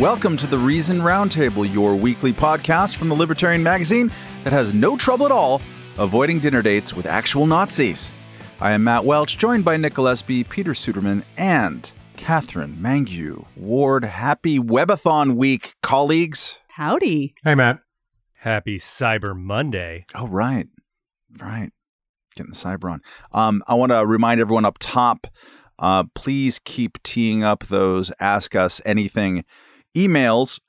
Welcome to the Reason Roundtable, your weekly podcast from the Libertarian magazine that has no trouble at all avoiding dinner dates with actual Nazis. I am Matt Welch, joined by Nick Gillespie, Peter Suderman, and Katherine Mangu-Ward. Happy Webathon week, colleagues. Howdy. Hey, Matt. Happy Cyber Monday. Oh, right. Right. Getting the cyber on. I want to remind everyone up top, please keep teeing up those Ask Us Anything emails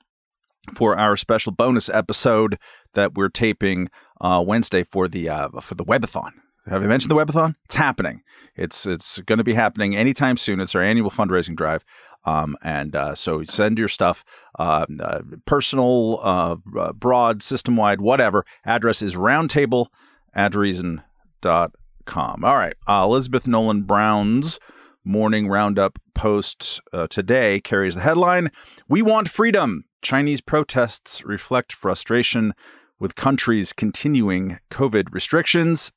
for our special bonus episode that we're taping Wednesday for the Webathon. Have I mentioned the Webathon? It's happening. It's going to be happening anytime soon. It's our annual fundraising drive. So send your stuff, personal, broad, system-wide, whatever. Address is roundtable@reason.com. All right. Elizabeth Nolan Brown's morning roundup post today carries the headline, "We want freedom. Chinese protests reflect frustration with countries' continuing COVID restrictions."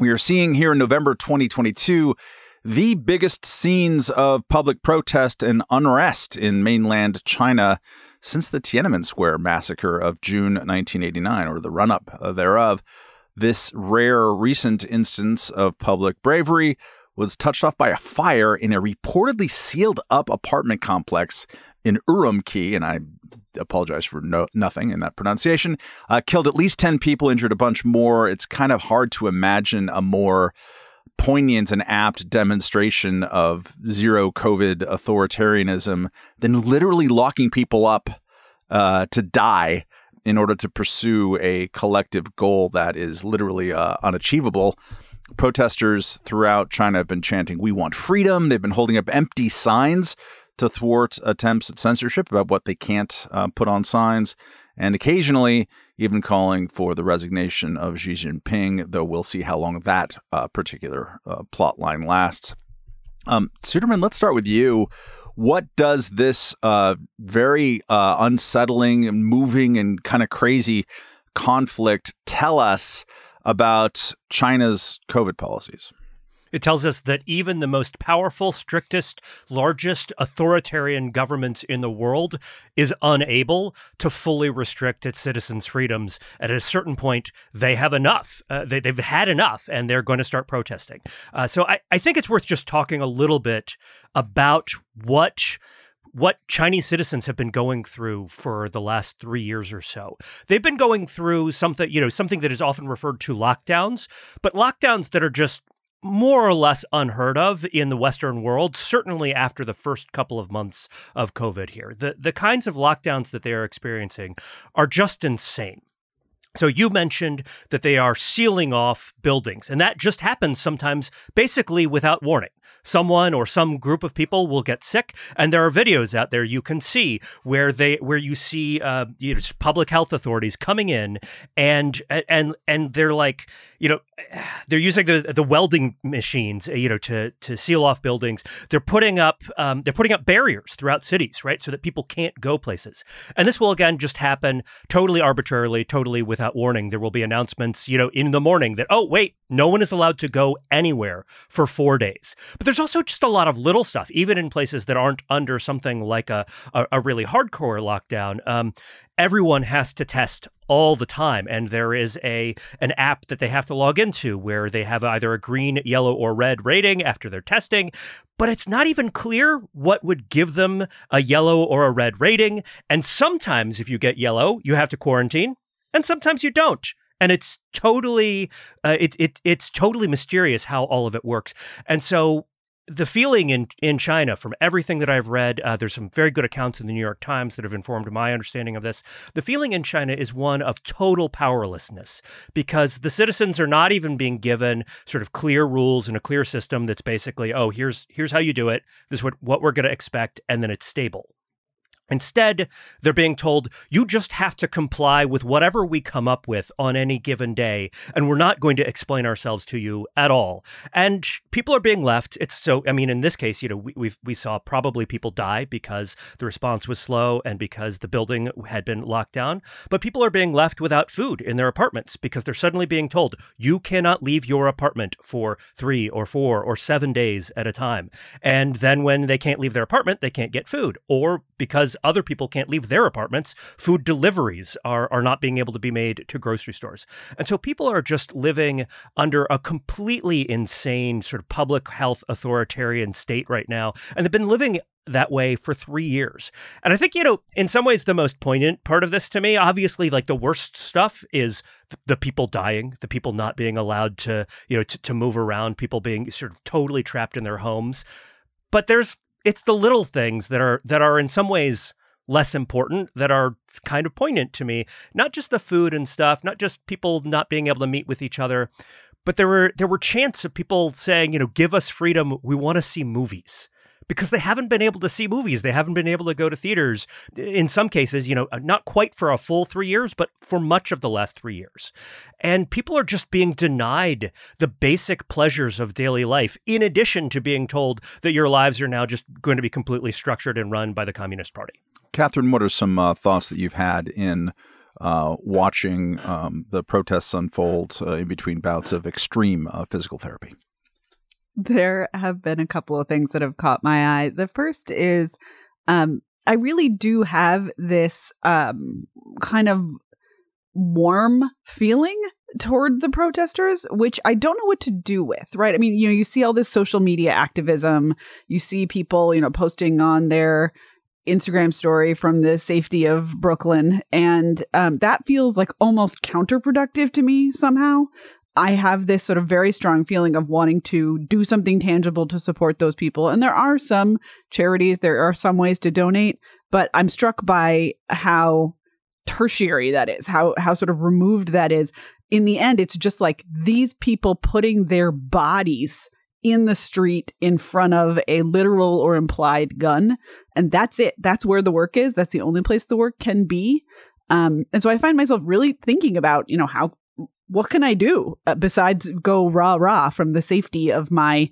We are seeing here in November 2022 the biggest scenes of public protest and unrest in mainland China since the Tiananmen Square Massacre of June 1989, or the run-up thereof. This rare recent instance of public bravery was touched off by a fire in a reportedly sealed-up apartment complex in Urumqi, and I apologize for nothing in that pronunciation, killed at least 10 people, injured a bunch more. It's kind of hard to imagine a more poignant and apt demonstration of zero COVID authoritarianism than literally locking people up to die in order to pursue a collective goal that is literally unachievable. Protesters throughout China have been chanting, "We want freedom." They've been holding up empty signs to thwart attempts at censorship about what they can't put on signs, and occasionally even calling for the resignation of Xi Jinping, though we'll see how long that particular plot line lasts. Suderman, let's start with you. What does this very unsettling and moving and kind of crazy conflict tell us about China's COVID policies? It tells us that even the most powerful, strictest, largest authoritarian government in the world is unable to fully restrict its citizens' freedoms. At a certain point, they have enough. They've had enough, and they're going to start protesting. So I think it's worth just talking a little bit about what Chinese citizens have been going through for the last 3 years or so. They've been going through something, you know, something that is often referred to lockdowns, but lockdowns that are just more or less unheard of in the Western world, certainly after the first couple of months of COVID here. The kinds of lockdowns that they are experiencing are just insane. So you mentioned that they are sealing off buildings, and that just happens sometimes basically without warning. Someone or some group of people will get sick, and there are videos out there you can see where you see public health authorities coming in, and they're like, you know, they're using the welding machines, you know, to seal off buildings. They're putting up barriers throughout cities, right, so that people can't go places. And this will again just happen totally arbitrarily, totally without warning. There will be announcements, you know, in the morning that, oh, wait, no one is allowed to go anywhere for 4 days. But there's also just a lot of little stuff, even in places that aren't under something like a really hardcore lockdown. Everyone has to test all the time, and there is an app that they have to log into where they have either a green, yellow, or red rating after their testing, but it's not even clear what would give them a yellow or a red rating. And sometimes if you get yellow, you have to quarantine. And sometimes you don't, and it's totally it's totally mysterious how all of it works. And so the feeling in China, from everything that I've read, there's some very good accounts in the New York Times that have informed my understanding of this. The feeling in China is one of total powerlessness, because the citizens are not even being given sort of clear rules and a clear system that's basically, oh, here's how you do it. This is what we're going to expect, and then it's stable. Instead, they're being told, you just have to comply with whatever we come up with on any given day, and we're not going to explain ourselves to you at all. And people are being left. It's so, I mean, in this case, you know, we saw probably people die because the response was slow and because the building had been locked down. But people are being left without food in their apartments because they're suddenly being told, you cannot leave your apartment for 3 or 4 or 7 days at a time. And then when they can't leave their apartment, they can't get food, or because because other people can't leave their apartments. Food deliveries are not being able to be made to grocery stores. And so people are just living under a completely insane sort of public health authoritarian state right now. And they've been living that way for 3 years. And I think, you know, in some ways, the most poignant part of this to me, obviously, like the worst stuff is the people dying, the people not being allowed to, you know, to move around, people being sort of totally trapped in their homes. But it's the little things that are in some ways less important, that are kind of poignant to me, not just the food and stuff, not just people not being able to meet with each other. But there were chants of people saying, you know, give us freedom. We want to see movies. Because they haven't been able to see movies. They haven't been able to go to theaters in some cases, you know, not quite for a full 3 years, but for much of the last 3 years. And people are just being denied the basic pleasures of daily life, in addition to being told that your lives are now just going to be completely structured and run by the Communist Party. Katherine, what are some thoughts that you've had in watching the protests unfold in between bouts of extreme physical therapy? There have been a couple of things that have caught my eye. The first is I really do have this kind of warm feeling toward the protesters, which I don't know what to do with, right? I mean, you know, you see all this social media activism. You see people, you know, posting on their Instagram story from the safety of Brooklyn. And that feels like almost counterproductive to me somehow. I have this sort of very strong feeling of wanting to do something tangible to support those people. And there are some charities, there are some ways to donate, but I'm struck by how tertiary that is, how sort of removed that is. In the end, it's just like these people putting their bodies in the street in front of a literal or implied gun. And that's it. That's where the work is. That's the only place the work can be. And so I find myself really thinking about, you know, what can I do besides go rah-rah from the safety of my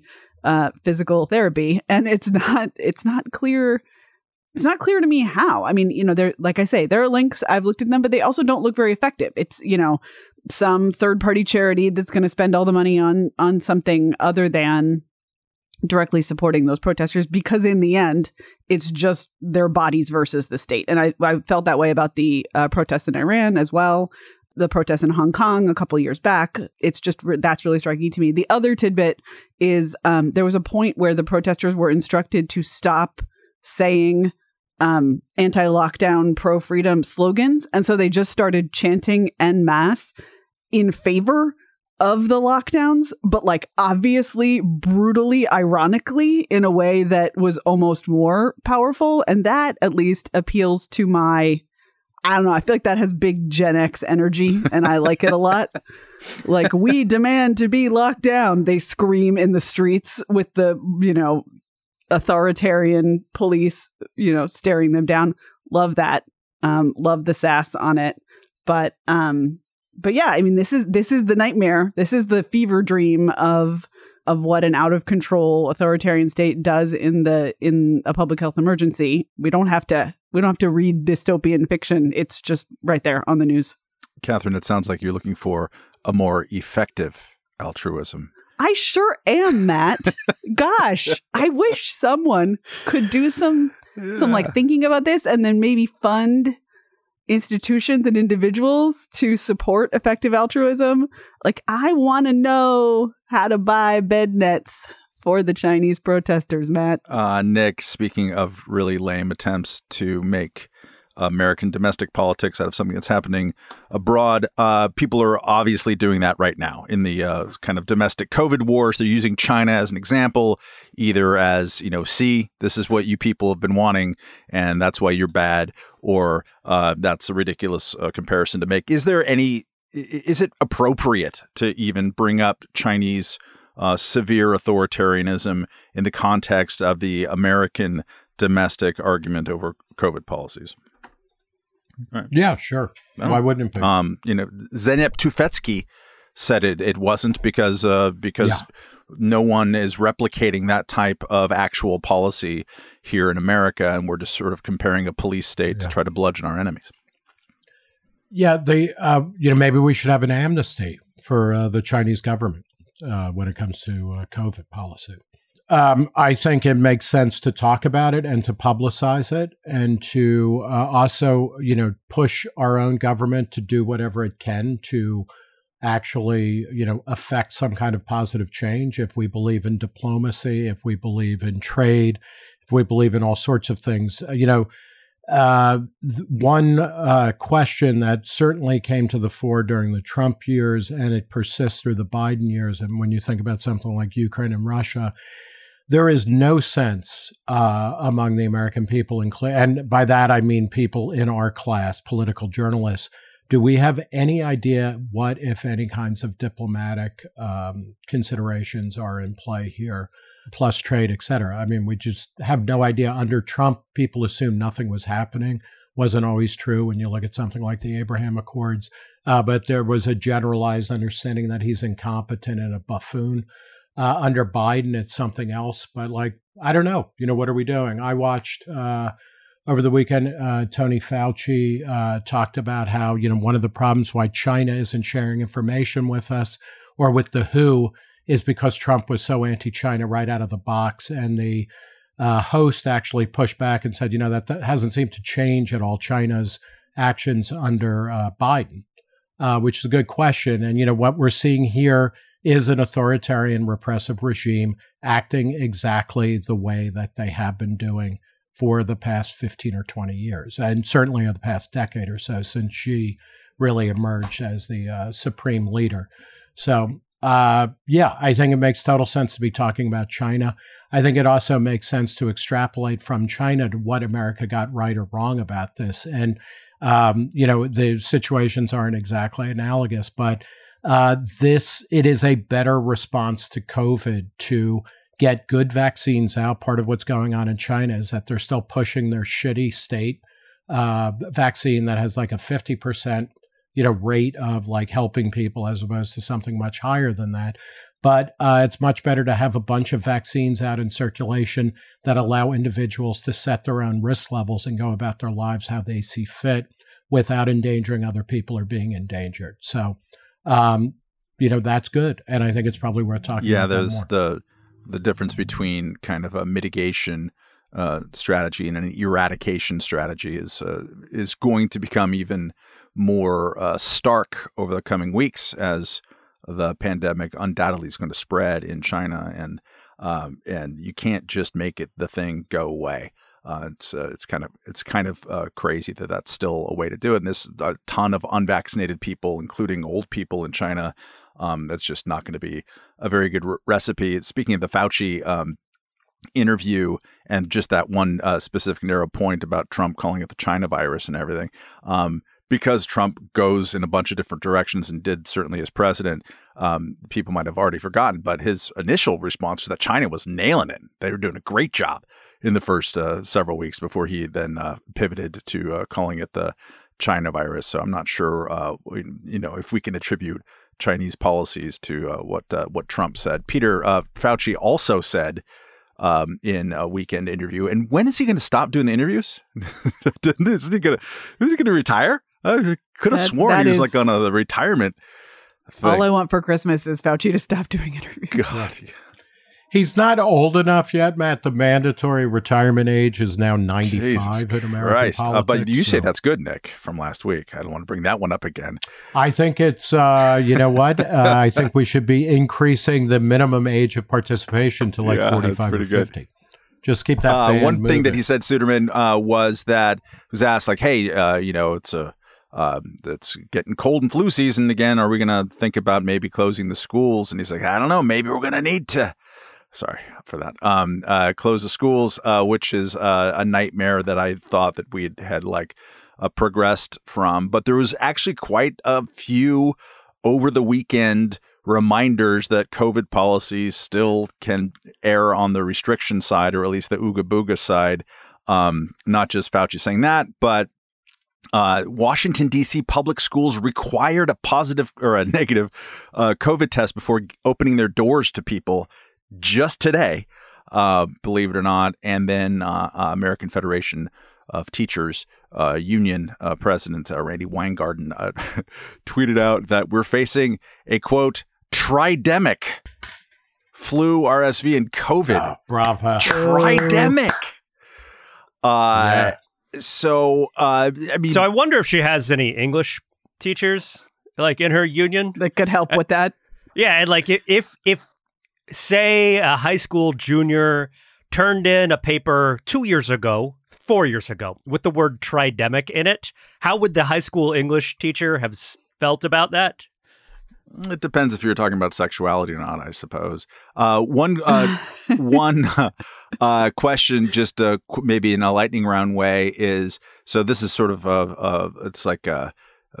physical therapy? And it's not clear to me how. I mean, you know, there, like I say, there are links. I've looked at them, but they also don't look very effective. It's, you know, some third-party charity that's going to spend all the money on something other than directly supporting those protesters, because in the end, it's just their bodies versus the state. And I felt that way about the protests in Iran as well. The protests in Hong Kong a couple of years back. It's just that's really striking to me. The other tidbit is there was a point where the protesters were instructed to stop saying anti-lockdown, pro-freedom slogans. And so they just started chanting en masse in favor of the lockdowns, but like obviously, brutally, ironically, in a way that was almost more powerful. And that at least appeals to my, I don't know. I feel like that has big Gen X energy, and I like it a lot. Like, we demand to be locked down, they scream in the streets with the, you know, authoritarian police, you know, staring them down. Love that. Love the sass on it. But yeah, I mean, this is the nightmare. This is the fever dream of what an out of control authoritarian state does in a public health emergency. We don't have to read dystopian fiction. It's just right there on the news. Katherine, it sounds like you're looking for a more effective altruism. I sure am, Matt. Gosh, I wish someone could do some like thinking about this, and then maybe fund institutions and individuals to support effective altruism. Like, I want to know how to buy bed nets for the Chinese protesters, Matt. Nick, speaking of really lame attempts to make American domestic politics out of something that's happening abroad, people are obviously doing that right now in the kind of domestic COVID wars. They're using China as an example, either as, you know, see, this is what you people have been wanting, and that's why you're bad, or that's a ridiculous comparison to make. Is it appropriate to even bring up Chinese severe authoritarianism in the context of the American domestic argument over COVID policies? Right. Yeah, sure. Why wouldn't it? You know, Zeynep Tufekci said it wasn't because no one is replicating that type of actual policy here in America, and we're just sort of comparing a police state to try to bludgeon our enemies. Yeah, you know, maybe we should have an amnesty for the Chinese government when it comes to COVID policy. I think it makes sense to talk about it and to publicize it and to also, you know, push our own government to do whatever it can to actually, you know, affect some kind of positive change. If we believe in diplomacy, if we believe in trade, if we believe in all sorts of things, you know, one question that certainly came to the fore during the Trump years, and it persists through the Biden years, and when you think about something like Ukraine and Russia, there is no sense among the American people, and by that I mean people in our class, political journalists, do we have any idea what, if any, kinds of diplomatic considerations are in play here, plus trade, et cetera? I mean, we just have no idea. Under Trump, people assumed nothing was happening. Wasn't always true when you look at something like the Abraham Accords, but there was a generalized understanding that he's incompetent and a buffoon. Under Biden, it's something else, but like, I don't know, you know, what are we doing? I watched over the weekend, Tony Fauci talked about how, you know, one of the problems why China isn't sharing information with us or with the WHO is because Trump was so anti-China right out of the box. And the host actually pushed back and said, you know, that hasn't seemed to change at all, China's actions under Biden, which is a good question. And, you know, what we're seeing here is an authoritarian repressive regime acting exactly the way that they have been doing for the past 15 or 20 years, and certainly in the past decade or so since she really emerged as the supreme leader. So, yeah, I think it makes total sense to be talking about China. I think it also makes sense to extrapolate from China to what America got right or wrong about this. And, you know, the situations aren't exactly analogous, but it is a better response to COVID to get good vaccines out. Part of what's going on in China is that they're still pushing their shitty state vaccine that has like a 50%, you know, rate of like helping people as opposed to something much higher than that. But it's much better to have a bunch of vaccines out in circulation that allow individuals to set their own risk levels and go about their lives how they see fit without endangering other people or being endangered. So, you know, that's good. And I think it's probably worth talking about there's more. The difference between kind of a mitigation strategy and an eradication strategy is going to become even more stark over the coming weeks as the pandemic undoubtedly is going to spread in China, and you can't just make it the thing go away. It's kind of crazy that that's still a way to do it. And there's a ton of unvaccinated people, including old people in China. That's just not going to be a very good recipe. Speaking of the Fauci interview and just that one specific narrow point about Trump calling it the China virus and everything, because Trump goes in a bunch of different directions and did certainly as president, people might have already forgotten, but his initial response was that China was nailing it. They were doing a great job in the first several weeks before he then pivoted to calling it the China virus. So I'm not sure, you know, if we can attribute Chinese policies to what Trump said. Peter, Fauci also said in a weekend interview, and when is he going to stop doing the interviews? Is he going to retire? I could have sworn he was like on a retirement thing. All I want for Christmas is Fauci to stop doing interviews. God. He's not old enough yet, Matt. The mandatory retirement age is now 95 in American politics. But you say that's good, Nick, from last week. I don't want to bring that one up again. I think it's, you know what? I think we should be increasing the minimum age of participation to like 45 or 50. Good. Just keep that one moving. Thing that he said, Suderman, was that he was asked like, hey, you know, it's getting cold and flu season again. Are we going to think about maybe closing the schools? And he's like, I don't know. Maybe we're going to need to. Sorry for that. Close the schools, which is a nightmare that I thought that we had like progressed from. But there was actually quite a few over the weekend reminders that COVID policies still can err on the restriction side, or at least the ooga booga side. Not just Fauci saying that, but Washington, D.C. public schools required a positive or a negative COVID test before opening their doors to people. Just today, believe it or not. And then American Federation of Teachers Union President Randy Weingarten tweeted out that we're facing a, quote, tridemic. flu, RSV, and COVID. Bravo. Tridemic. So I wonder if she has any English teachers like in her union that could help with that. Yeah, and like if say a high school junior turned in a paper 4 years ago with the word tridemic in it, how would the high school English teacher have felt about that? It depends if you're talking about sexuality or not, I suppose. One question, just maybe in a lightning round way, is, so this is sort of it's like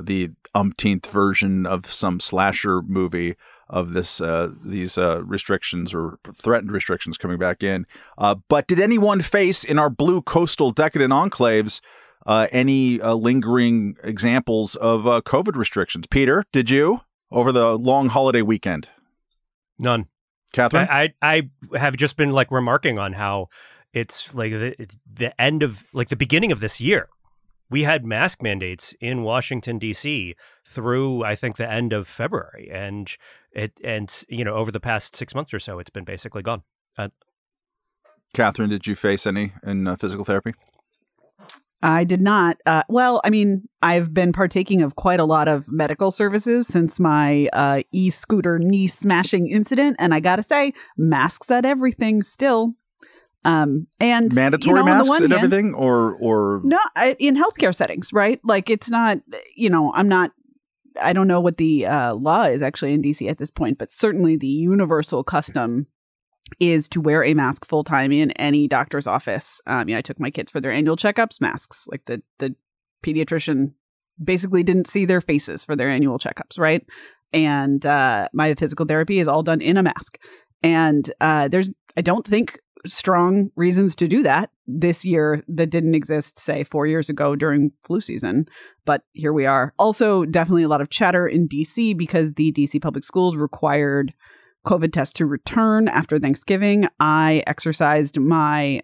the umpteenth version of some slasher movie of this these restrictions or threatened restrictions coming back in. But did anyone face in our blue coastal decadent enclaves any lingering examples of COVID restrictions? Peter, did you? Over the long holiday weekend? None. Katherine? I have just been like remarking on how it's like the end of, like the beginning of this year, we had mask mandates in Washington, D.C. through, I think, the end of February. And you know, over the past 6 months or so, it's been basically gone. Katherine, did you face any in physical therapy? I did not. Well, I mean, I've been partaking of quite a lot of medical services since my e-scooter knee smashing incident. And I got to say, masks at everything still. And mandatory, you know, masks at everything or no, in healthcare settings. Right. Like, it's not, you know, I don't know what the law is actually in D.C. at this point, but certainly the universal custom is to wear a mask full time in any doctor's office. You know, I took my kids for their annual checkups, masks. Like the pediatrician basically didn't see their faces for their annual checkups, right? And my physical therapy is all done in a mask. And there's, I don't think, strong reasons to do that this year that didn't exist, say, 4 years ago during flu season. But here we are. Also, definitely a lot of chatter in D.C. because the D.C. public schools required COVID test to return after Thanksgiving. I exercised my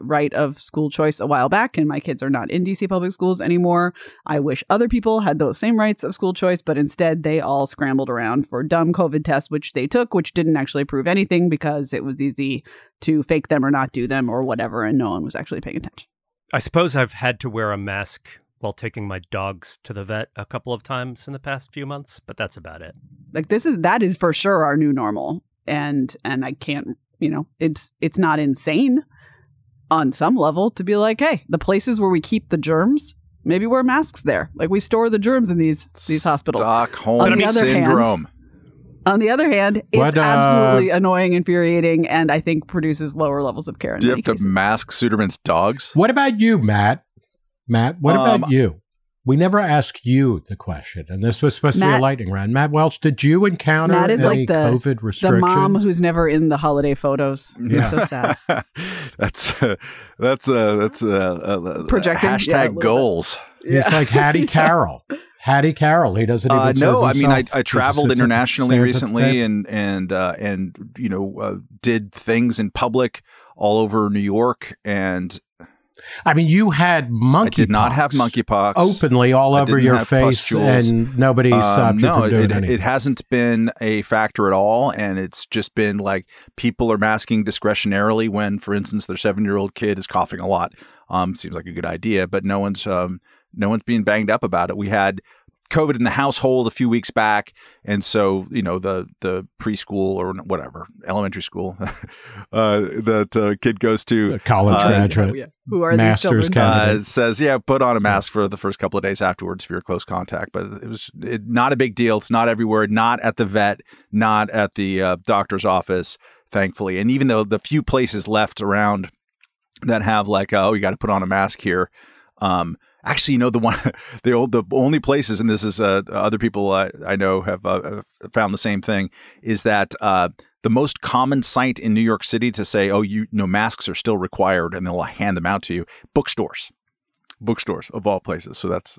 right of school choice a while back, and my kids are not in DC public schools anymore. I wish other people had those same rights of school choice, but instead they all scrambled around for dumb COVID tests, which they took, which didn't actually prove anything because it was easy to fake them or not do them or whatever, and no one was actually paying attention. I suppose I've had to wear a mask while taking my dogs to the vet a couple of times in the past few months, but that's about it. Like, that is for sure our new normal. And I can't, you know, it's not insane on some level to be like, hey, the places where we keep the germs, maybe wear masks there. Like, we store the germs in these hospitals. Stockholm syndrome. On the other hand, it's absolutely annoying, infuriating, and I think produces lower levels of care. Do you have to mask Suderman's dogs? What about you, Matt? Matt, what about you? We never ask you the question, and this was supposed to be a lightning round. Matt Welch, did you encounter any COVID restrictions? The mom who's never in the holiday photos. Yeah. It's so sad. That's projecting hashtag goals. Yeah. It's like Hattie Carroll. Hattie Carroll, he doesn't even no, I mean, I traveled internationally recently and you know, did things in public all over New York and. I mean, you had monkeypox. I did not have monkeypox. Openly all over your face, pustules. And nobody stopped you from doing anything. It hasn't been a factor at all, and it's just been like people are masking discretionarily when, for instance, their 7-year-old kid is coughing a lot. Seems like a good idea, but no one's being banged up about it. We had COVID in the household a few weeks back, and so, you know, the preschool or whatever, elementary school that kid goes to, a college graduate, who are master's candidate, says, yeah, put on a mask for the first couple of days afterwards if you're a close contact. But it was not a big deal. It's not everywhere, not at the vet, not at the doctor's office, thankfully. And even though the few places left around that have like, oh, you got to put on a mask here. Actually, you know, the only places, and this is other people I know have found the same thing, is that the most common site in New York City to say, oh, you know, masks are still required, and they'll hand them out to you. Bookstores of all places. So that's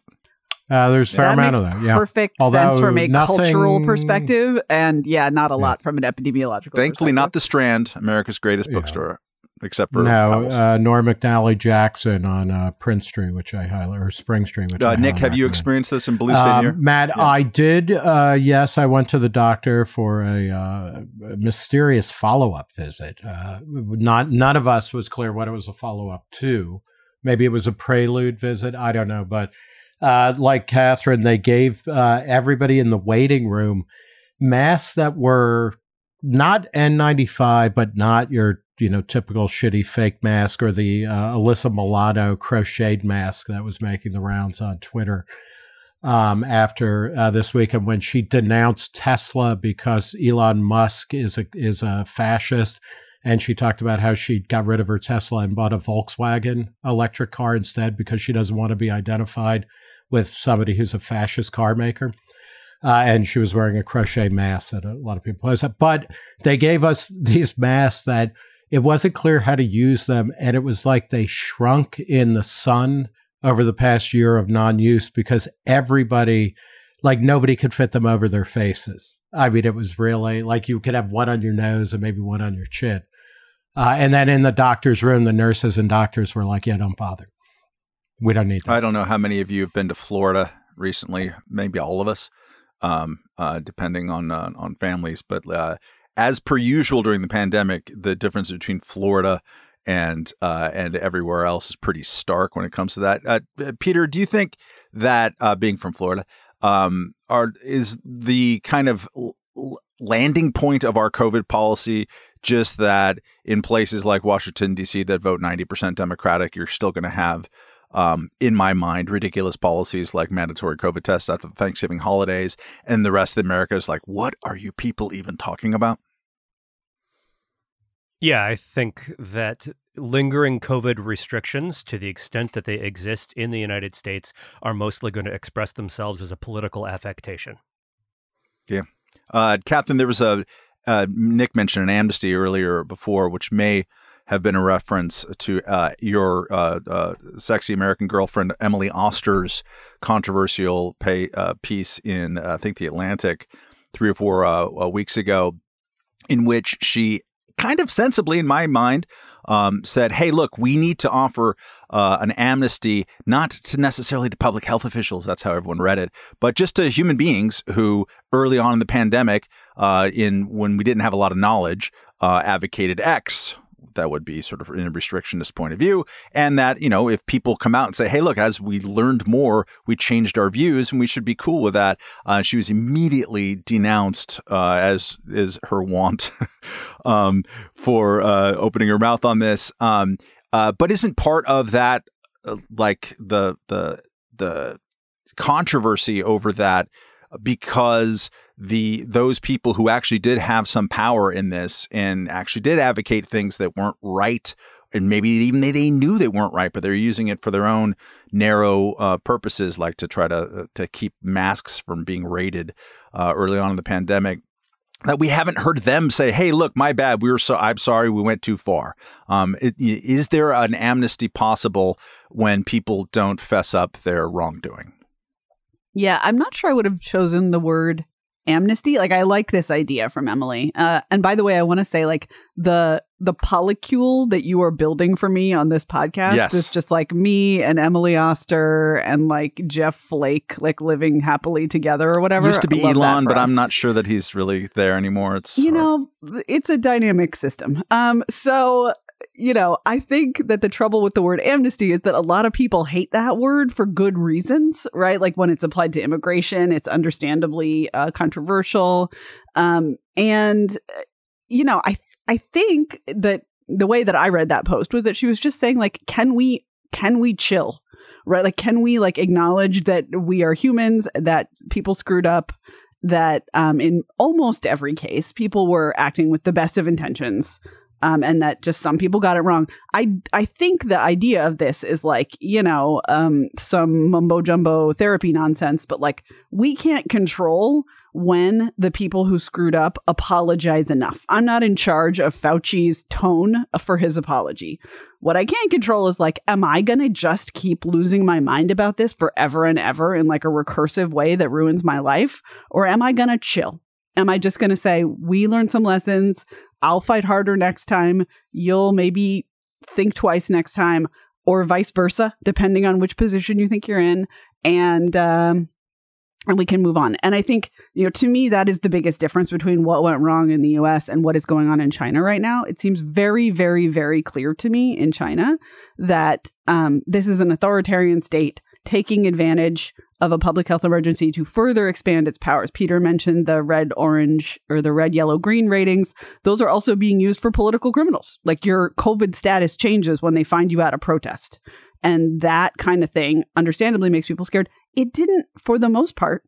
there's a fair amount of that. Yeah, perfect sense from a cultural perspective, and yeah, not a lot from an epidemiological perspective. Thankfully, not the Strand, America's greatest bookstore. except for Norm McNally Jackson on Prince Street, which I highlight, or Spring Street. Which Nick, have you experienced this in Blue State here? Matt, yeah. I did. Yes, I went to the doctor for a mysterious follow-up visit. None of us was clear what it was a follow-up to. Maybe it was a prelude visit. I don't know, but like Katherine, they gave everybody in the waiting room masks that were not N95, but not your typical shitty fake mask or the Alyssa Milano crocheted mask that was making the rounds on Twitter after this weekend when she denounced Tesla because Elon Musk is a fascist. And she talked about how she got rid of her Tesla and bought a Volkswagen electric car instead because she doesn't want to be identified with somebody who's a fascist car maker. And she was wearing a crochet mask that a lot of people place up. But they gave us these masks that it wasn't clear how to use them. And it was like they shrunk in the sun over the past year of non-use because everybody, like nobody could fit them over their faces. I mean, it was really like you could have one on your nose and maybe one on your chin. And then in the doctor's room, the nurses and doctors were like, yeah, don't bother. We don't need that. I don't know how many of you have been to Florida recently, maybe all of us, depending on families. But as per usual during the pandemic, the difference between Florida and everywhere else is pretty stark when it comes to that. Peter, do you think that being from Florida, is the kind of landing point of our COVID policy just that in places like Washington, D.C. that vote 90% Democratic, you're still going to have, in my mind, ridiculous policies like mandatory COVID tests after the Thanksgiving holidays, and the rest of America is like, what are you people even talking about? Yeah, I think that lingering COVID restrictions, to the extent that they exist in the United States, are mostly going to express themselves as a political affectation. Yeah. Katherine, there was a, Nick mentioned an amnesty earlier before, which may have been a reference to your sexy American girlfriend, Emily Oster's controversial piece in, I think, The Atlantic 3 or 4 weeks ago, in which she kind of sensibly, in my mind, said, hey, look, we need to offer an amnesty, not to necessarily to public health officials, that's how everyone read it, but just to human beings who early on in the pandemic, when we didn't have a lot of knowledge, advocated X. That would be sort of in a restrictionist point of view. And that, you know, if people come out and say, hey, look, as we learned more, we changed our views and we should be cool with that. She was immediately denounced, as is her wont, for opening her mouth on this. But isn't part of that, like the controversy over that, because those people who actually did have some power in this and actually did advocate things that weren't right, and maybe even they knew they weren't right, but they're using it for their own narrow purposes, like to try to keep masks from being raided early on in the pandemic, that we haven't heard them say, hey, look, my bad, I'm sorry, we went too far. Is there an amnesty possible when people don't fess up their wrongdoing? Yeah, I'm not sure I would have chosen the word amnesty. Like, I like this idea from Emily. And by the way, I want to say, like, the polycule that you are building for me on this podcast, yes, is just like me and Emily Oster and like Jeff Flake, like living happily together or whatever. It used to be Elon, but I'm not sure that he's really there anymore. It's, you know, it's a dynamic system. So, you know, I think that the trouble with the word amnesty is that a lot of people hate that word for good reasons, right? Like when it's applied to immigration, it's understandably controversial. And, you know, I think that the way that I read that post was that she was just saying, like, can we chill, right? Like, can we like acknowledge that we are humans, that people screwed up, that in almost every case, people were acting with the best of intentions. And that just some people got it wrong. I think the idea of this is like, you know, some mumbo jumbo therapy nonsense, but like we can't control when the people who screwed up apologize enough. I'm not in charge of Fauci's tone for his apology. What I can't control is like, am I going to just keep losing my mind about this forever and ever in like a recursive way that ruins my life? Or am I going to chill? Am I just going to say, we learned some lessons, I'll fight harder next time, you'll maybe think twice next time, or vice versa, depending on which position you think you're in, and we can move on. And I think, you know, to me, that is the biggest difference between what went wrong in the US and what is going on in China right now. It seems very, very, very clear to me in China that this is an authoritarian state taking advantage of a public health emergency to further expand its powers. Peter mentioned the red, orange, or the red, yellow, green ratings. Those are also being used for political criminals. Like, your COVID status changes when they find you at a protest. And that kind of thing, understandably, makes people scared. It didn't, for the most part,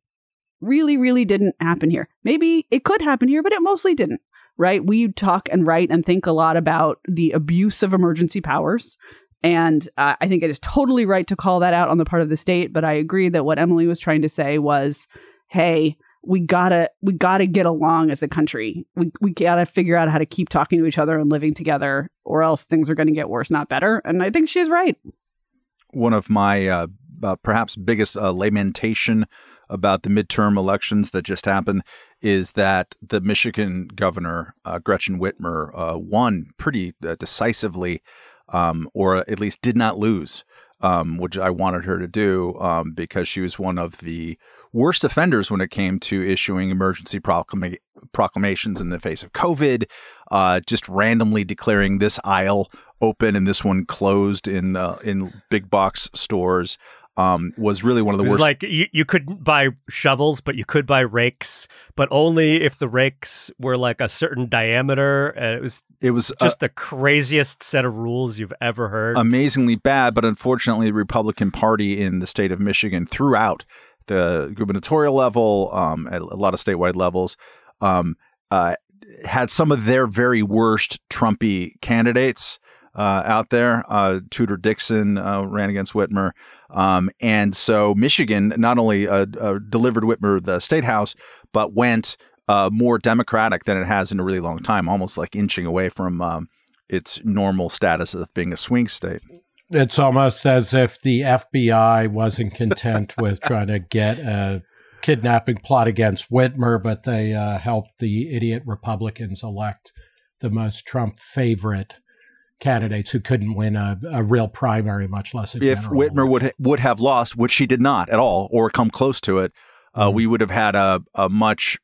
really didn't happen here. Maybe it could happen here, but it mostly didn't, right? We talk and write and think a lot about the abuse of emergency powers. And I think it is totally right to call that out on the part of the state. But I agree that what Emily was trying to say was, hey, we gotta get along as a country. We gotta figure out how to keep talking to each other and living together, or else things are going to get worse, not better. And I think she's right. One of my perhaps biggest lamentation about the midterm elections that just happened is that the Michigan governor, Gretchen Whitmer, won pretty decisively. Or at least did not lose, which I wanted her to do, because she was one of the worst offenders when it came to issuing emergency proclamations in the face of COVID, just randomly declaring this aisle open and this one closed in big box stores. Was really one of the worst. Like, you couldn't buy shovels, but you could buy rakes, but only if the rakes were like a certain diameter. And it was just the craziest set of rules you've ever heard. Amazingly bad, but unfortunately, the Republican Party in the state of Michigan, throughout the gubernatorial level, at a lot of statewide levels, had some of their very worst Trumpy candidates out there. Tudor Dixon ran against Whitmer. And so Michigan not only delivered Whitmer the state house, but went more Democratic than it has in a really long time, almost like inching away from its normal status of being a swing state. It's almost as if the FBI wasn't content with trying to get a kidnapping plot against Whitmer, but they helped the idiot Republicans elect the most Trump favorite candidates who couldn't win a real primary, much less a general. If Whitmer would have lost, which she did not at all, or come close to it, we would have had a much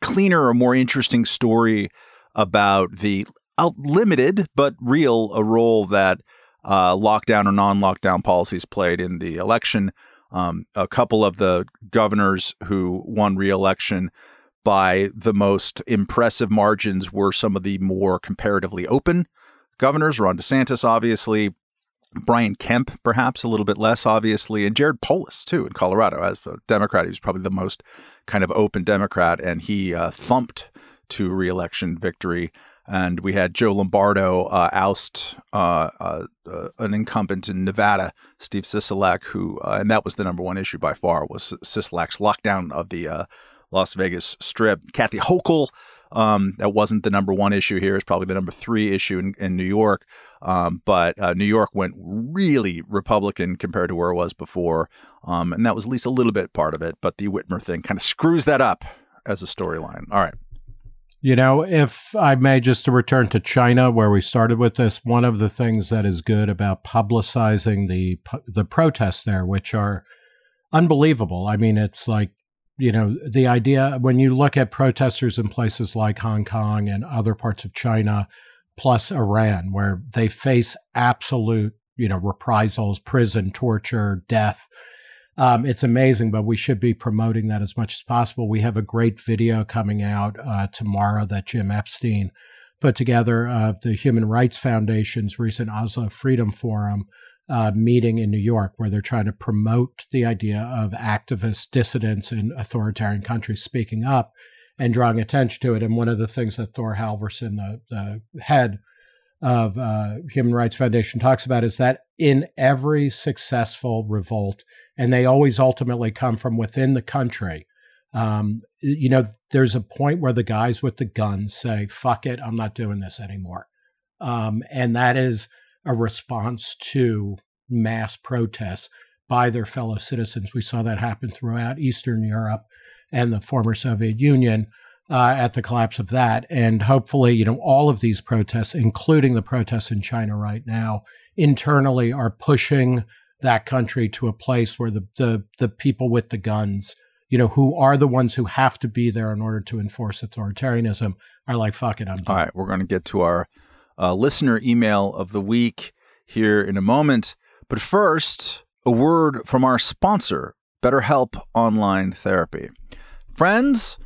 cleaner or more interesting story about the limited but real role that lockdown or non-lockdown policies played in the election. A couple of the governors who won re-election by the most impressive margins were some of the more comparatively open governors, Ron DeSantis, obviously, Brian Kemp, perhaps a little bit less, obviously, and Jared Polis, too, in Colorado. As a Democrat, he was probably the most kind of open Democrat, and he thumped to re-election victory. And we had Joe Lombardo oust an incumbent in Nevada, Steve Sisolak, who, and that was the #1 issue by far, was Sisolak's lockdown of the Las Vegas Strip. Kathy Hochul, that wasn't the #1 issue here. It's probably the #3 issue in New York. But New York went really Republican compared to where it was before. And that was at least a little bit part of it. But the Whitmer thing kind of screws that up as a storyline. All right. You know, if I may, just to return to China, where we started with this, one of the things that is good about publicizing the protests there, which are unbelievable. I mean, it's like, you know, the idea when you look at protesters in places like Hong Kong and other parts of China, plus Iran, where they face absolute, you know, reprisals, prison, torture, death. It's amazing, but we should be promoting that as much as possible. We have a great video coming out tomorrow that Jim Epstein put together of the Human Rights Foundation's recent Oslo Freedom Forum meeting in New York, where they're trying to promote the idea of activists, dissidents in authoritarian countries speaking up and drawing attention to it. And one of the things that Thor Halvorssen, the head of Human Rights Foundation, talks about is that in every successful revolt, and they always ultimately come from within the country, you know, there's a point where the guys with the guns say, fuck it, I'm not doing this anymore. And that is a response to mass protests by their fellow citizens. We saw that happen throughout Eastern Europe and the former Soviet Union. at the collapse of that. And hopefully, you know, all of these protests, including the protests in China right now, internally are pushing that country to a place where the people with the guns, you know, who are the ones who have to be there in order to enforce authoritarianism, are like, fuck it, I'm done. All right, we're going to get to our listener email of the week here in a moment. But first, a word from our sponsor, BetterHelp Online Therapy. Friends,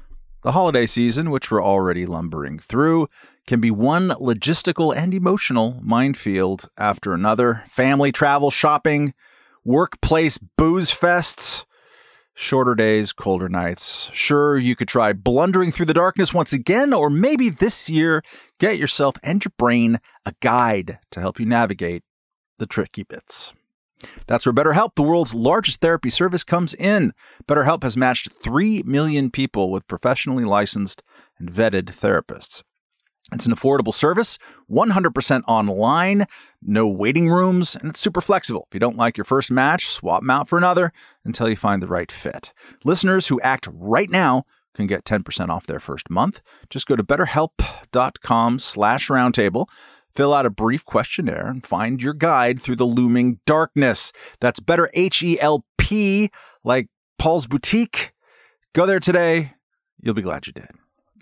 the holiday season, which we're already lumbering through, can be one logistical and emotional minefield after another. Family travel, shopping, workplace booze fests, shorter days, colder nights. Sure, you could try blundering through the darkness once again, or maybe this year, get yourself and your brain a guide to help you navigate the tricky bits. That's where BetterHelp, the world's largest therapy service, comes in. BetterHelp has matched 3 million people with professionally licensed and vetted therapists. It's an affordable service, 100% online, no waiting rooms, and it's super flexible. If you don't like your first match, swap them out for another until you find the right fit. Listeners who act right now can get 10% off their first month. Just go to betterhelp.com/roundtable, fill out a brief questionnaire, and find your guide through the looming darkness. That's Better H-E-L-P, like Paul's Boutique. Go there today. You'll be glad you did.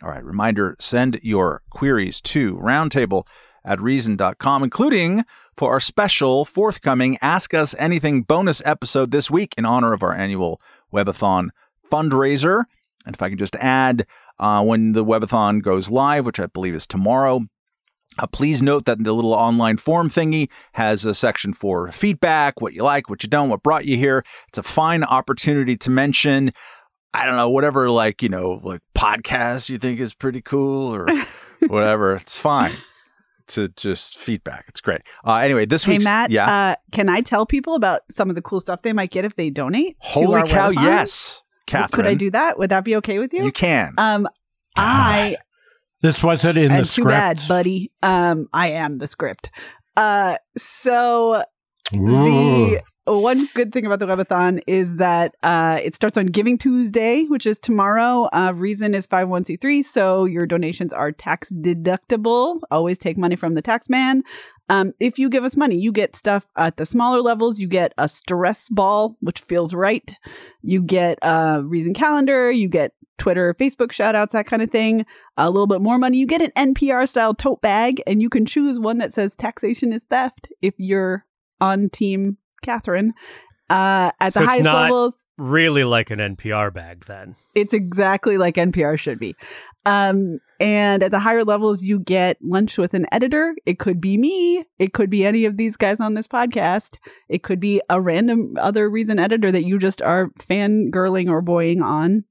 All right, reminder, send your queries to roundtable@reason.com, including for our special forthcoming Ask Us Anything bonus episode this week in honor of our annual Webathon fundraiser. And if I can just add, when the Webathon goes live, which I believe is tomorrow, please note that the little online form thingy has a section for feedback, what you like, what you don't, what brought you here. It's a fine opportunity to mention, I don't know, whatever, like, you know, like podcasts you think is pretty cool or whatever. It's fine to just feedback. It's great. Anyway, this week's... Hey, Matt, can I tell people about some of the cool stuff they might get if they donate? Holy cow, yes, Katherine. Could I do that? Would that be okay with you? You can. This wasn't in the script. Too bad, buddy. I am the script. The... One good thing about the Webathon is that it starts on Giving Tuesday, which is tomorrow. Reason is 501c3, so your donations are tax deductible. Always take money from the tax man. If you give us money, you get stuff at the smaller levels. You get a stress ball, which feels right. You get a Reason calendar. You get Twitter, Facebook shout-outs, that kind of thing. A little bit more money, you get an NPR-style tote bag, and you can choose one that says taxation is theft if you're on team Katherine. At the highest levels, really like an NPR bag, then. It's exactly like NPR should be. And at the higher levels, you get lunch with an editor. It could be me. It could be any of these guys on this podcast. It could be a random other Reason editor that you just are fangirling or boying on.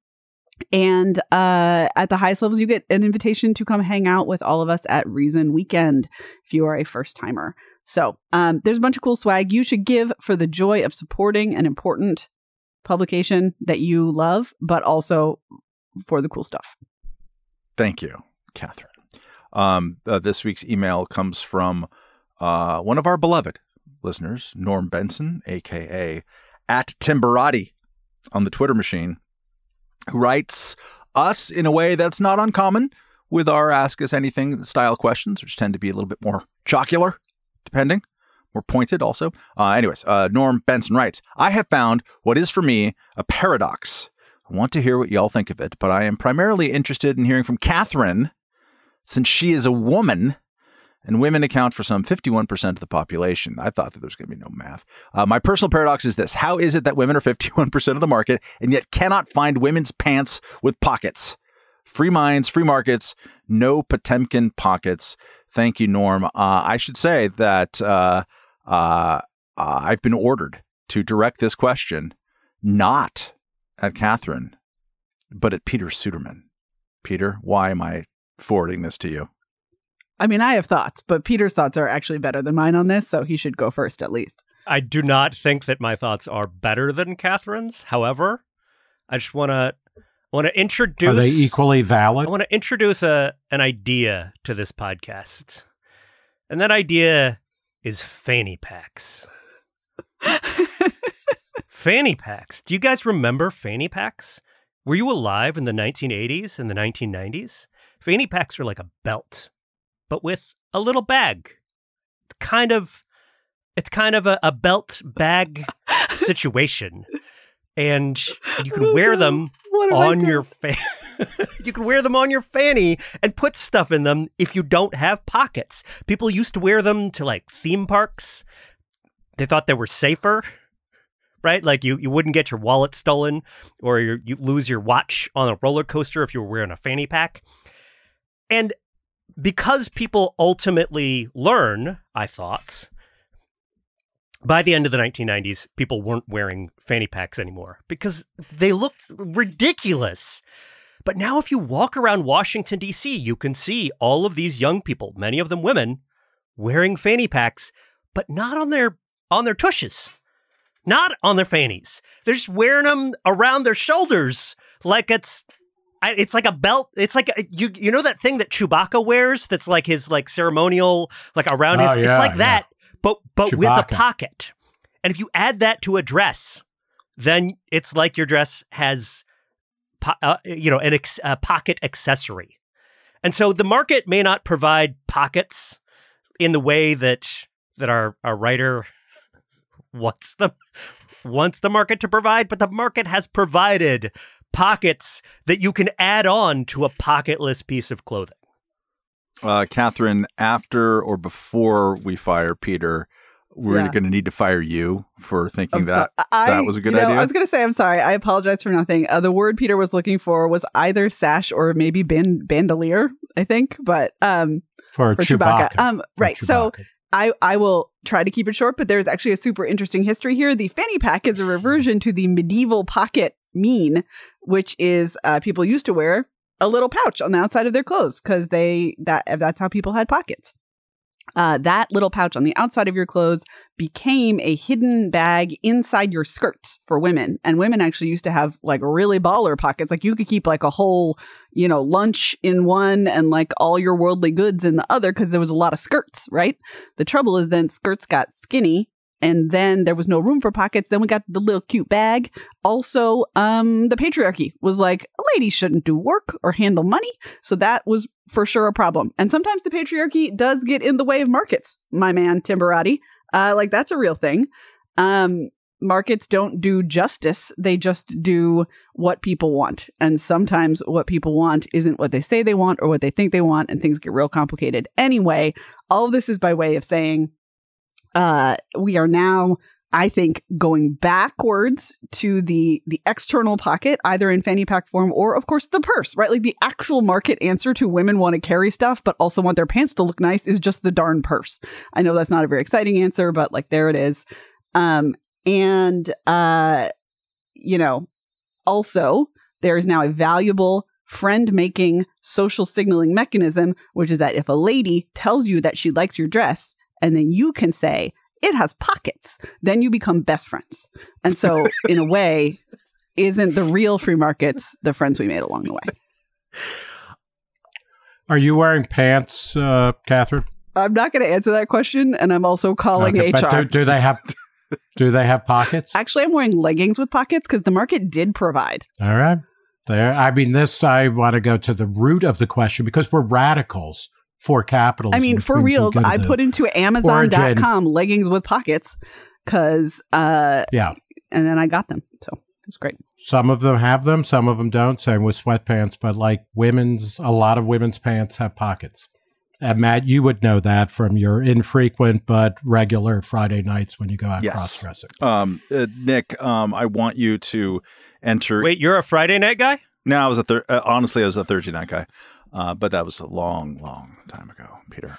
And at the highest levels, you get an invitation to come hang out with all of us at Reason Weekend if you are a first timer. So there's a bunch of cool swag you should give for the joy of supporting an important publication that you love, but also for the cool stuff. Thank you, Katherine. This week's email comes from one of our beloved listeners, Norm Benson, a.k.a. @Timberati on the Twitter machine, who writes us in a way that's not uncommon with our Ask Us Anything style questions, which tend to be a little bit more jocular, depending, more pointed also. Norm Benson writes, I have found what is for me a paradox. I want to hear what y'all think of it, but I am primarily interested in hearing from Katherine, since she is a woman, and women account for some 51% of the population. I thought that there's going to be no math. My personal paradox is this. How is it that women are 51% of the market and yet cannot find women's pants with pockets? Free minds, free markets, no Potemkin pockets. Thank you, Norm. I should say that I've been ordered to direct this question not at Katherine, but at Peter Suderman. Peter, why am I forwarding this to you? I mean, I have thoughts, but Peter's thoughts are actually better than mine on this, so he should go first at least. I do not think that my thoughts are better than Katherine's. However, I just want to introduce... Are they equally valid? I want to introduce an idea to this podcast. And that idea is fanny packs. Fanny packs. Do you guys remember fanny packs? Were you alive in the 1980s and the 1990s? Fanny packs were like a belt, but with a little bag. It's kind of a belt bag situation. And you can wear them on your fanny. You can wear them on your fanny and put stuff in them if you don't have pockets. People used to wear them to like theme parks. They thought they were safer, right? Like you wouldn't get your wallet stolen or you lose your watch on a roller coaster if you were wearing a fanny pack. And because people ultimately learn, I thought, by the end of the 1990s, people weren't wearing fanny packs anymore because they looked ridiculous. But now if you walk around Washington, D.C., you can see all of these young people, many of them women, wearing fanny packs, but not on their tushes, not on their fannies. They're just wearing them around their shoulders like it's like a belt. It's like you know that thing that Chewbacca wears that's like his like ceremonial like around his it's like that, but Chewbacca, with a pocket. And if you add that to a dress, then it's like your dress has a pocket accessory. And so the market may not provide pockets in the way that our writer wants the market to provide, but the market has provided pockets that you can add on to a pocketless piece of clothing. Katherine, after or before we fire Peter, we're going to need to fire you for thinking that was a good idea. I was going to say, I'm sorry. I apologize for nothing. The word Peter was looking for was either sash or maybe bandolier, I think. But for Chewbacca. Right. For Chewbacca. So I will try to keep it short, but there's actually a super interesting history here. The fanny pack is a reversion to the medieval pocket mean, which is people used to wear a little pouch on the outside of their clothes because that's how people had pockets. That little pouch on the outside of your clothes became a hidden bag inside your skirts for women. And women actually used to have like really baller pockets. Like you could keep like a whole, lunch in one and like all your worldly goods in the other because there was a lot of skirts, right? The trouble is then skirts got skinny and then there was no room for pockets. Then we got the little cute bag. Also, the patriarchy was like, ladies shouldn't do work or handle money. So that was for sure a problem. And sometimes the patriarchy does get in the way of markets, my man, Timberati. Like, that's a real thing. Markets don't do justice. They just do what people want. And sometimes what people want isn't what they say they want or what they think they want. And things get real complicated. Anyway, all of this is by way of saying, we are now, I think, going backwards to the external pocket, either in fanny pack form or, of course, the purse, right? Like the actual market answer to women want to carry stuff, but also want their pants to look nice is just the darn purse. I know that's not a very exciting answer, but like, there it is. Also, there is now a valuable friend-making social signaling mechanism, which is that if a lady tells you that she likes your dress, and then you can say, it has pockets. Then you become best friends. And so, in a way, isn't the real free markets the friends we made along the way? Are you wearing pants, Katherine? I'm not going to answer that question, and I'm also calling HR. But do they have pockets? Actually, I'm wearing leggings with pockets because the market did provide. All right. There. I mean, I want to go to the root of the question because we're radicals. For capitals. I mean, for reals, I put into Amazon.com leggings with pockets because, and then I got them. So it's great. Some of them have them. Some of them don't. Same with sweatpants. But like a lot of women's pants have pockets. And Matt, you would know that from your infrequent but regular Friday nights when you go out cross-dressing. Nick, I want you to enter. Wait, you're a Friday night guy? No, I was honestly, I was a Thursday night guy. But that was a long, long time ago, Peter.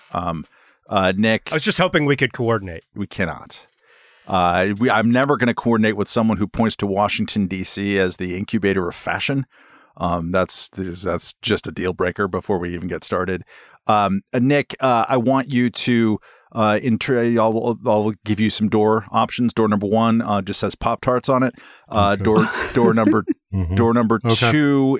Nick. I was just hoping we could coordinate. We cannot. I'm never going to coordinate with someone who points to Washington, D.C. as the incubator of fashion. That's just a deal breaker before we even get started. Nick, I want you to I'll give you some door options. Door number one just says Pop-Tarts on it. Okay. Door number two.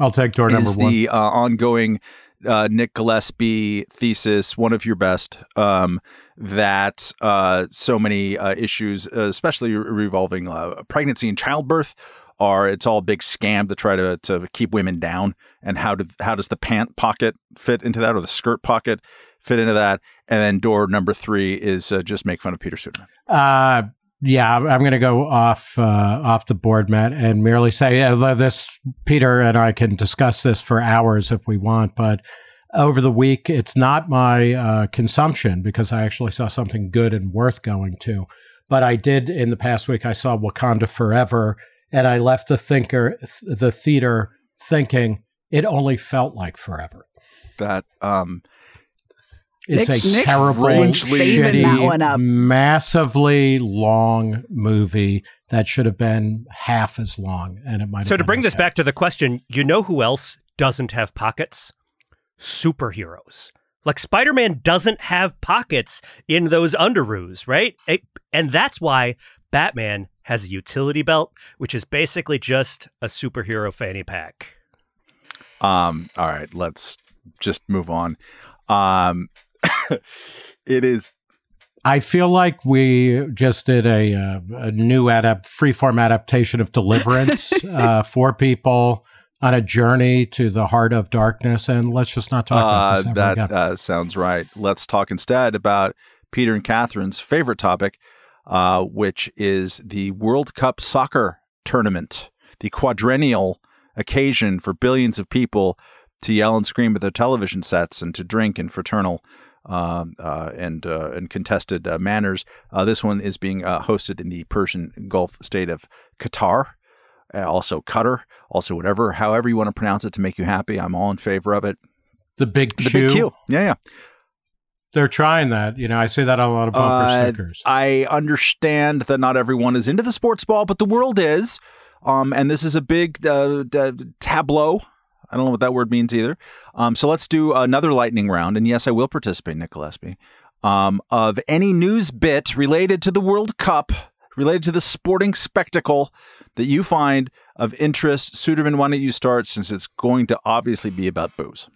I'll take door number one. Is the ongoing Nick Gillespie thesis, one of your best, that so many issues, especially revolving pregnancy and childbirth, are it's all a big scam to try to keep women down. And how does the pant pocket fit into that, or the skirt pocket fit into that? And then door number three is just make fun of Peter Suderman. Yeah, I'm going to go off the board, Matt, and merely say this. Peter and I can discuss this for hours if we want, but over the week, it's not my consumption, because I actually saw something good and worth going to. But I did in the past week. I saw Wakanda Forever, and I left the theater thinking it only felt like forever. That Nick's terrible, shitty, massively long movie that should have been half as long, and it might. So to bring this back to the question, you know who else doesn't have pockets? Superheroes. Like Spider-Man doesn't have pockets in those underoos, right? And that's why Batman has a utility belt, which is basically just a superhero fanny pack. All right, let's just move on. It is. I feel like we just did a new freeform adaptation of Deliverance for people on a journey to the heart of darkness. And let's just not talk about this ever again. That sounds right. Let's talk instead about Peter and Catherine's favorite topic, which is the World Cup soccer tournament, the quadrennial occasion for billions of people to yell and scream at their television sets and to drink in fraternal and contested manners. This one is being hosted in the Persian Gulf state of Qatar, also Qatar, also whatever, however you want to pronounce it to make you happy. I'm all in favor of it. The big Q. Yeah. They're trying that. You know, I see that on a lot of bumper stickers. I understand that not everyone is into the sports ball, but the world is. And this is a big tableau. I don't know what that word means either. So let's do another lightning round. And yes, I will participate, Nick Gillespie, of any news bit related to the World Cup, related to the sporting spectacle that you find of interest. Suderman, why don't you start, since it's going to obviously be about booze?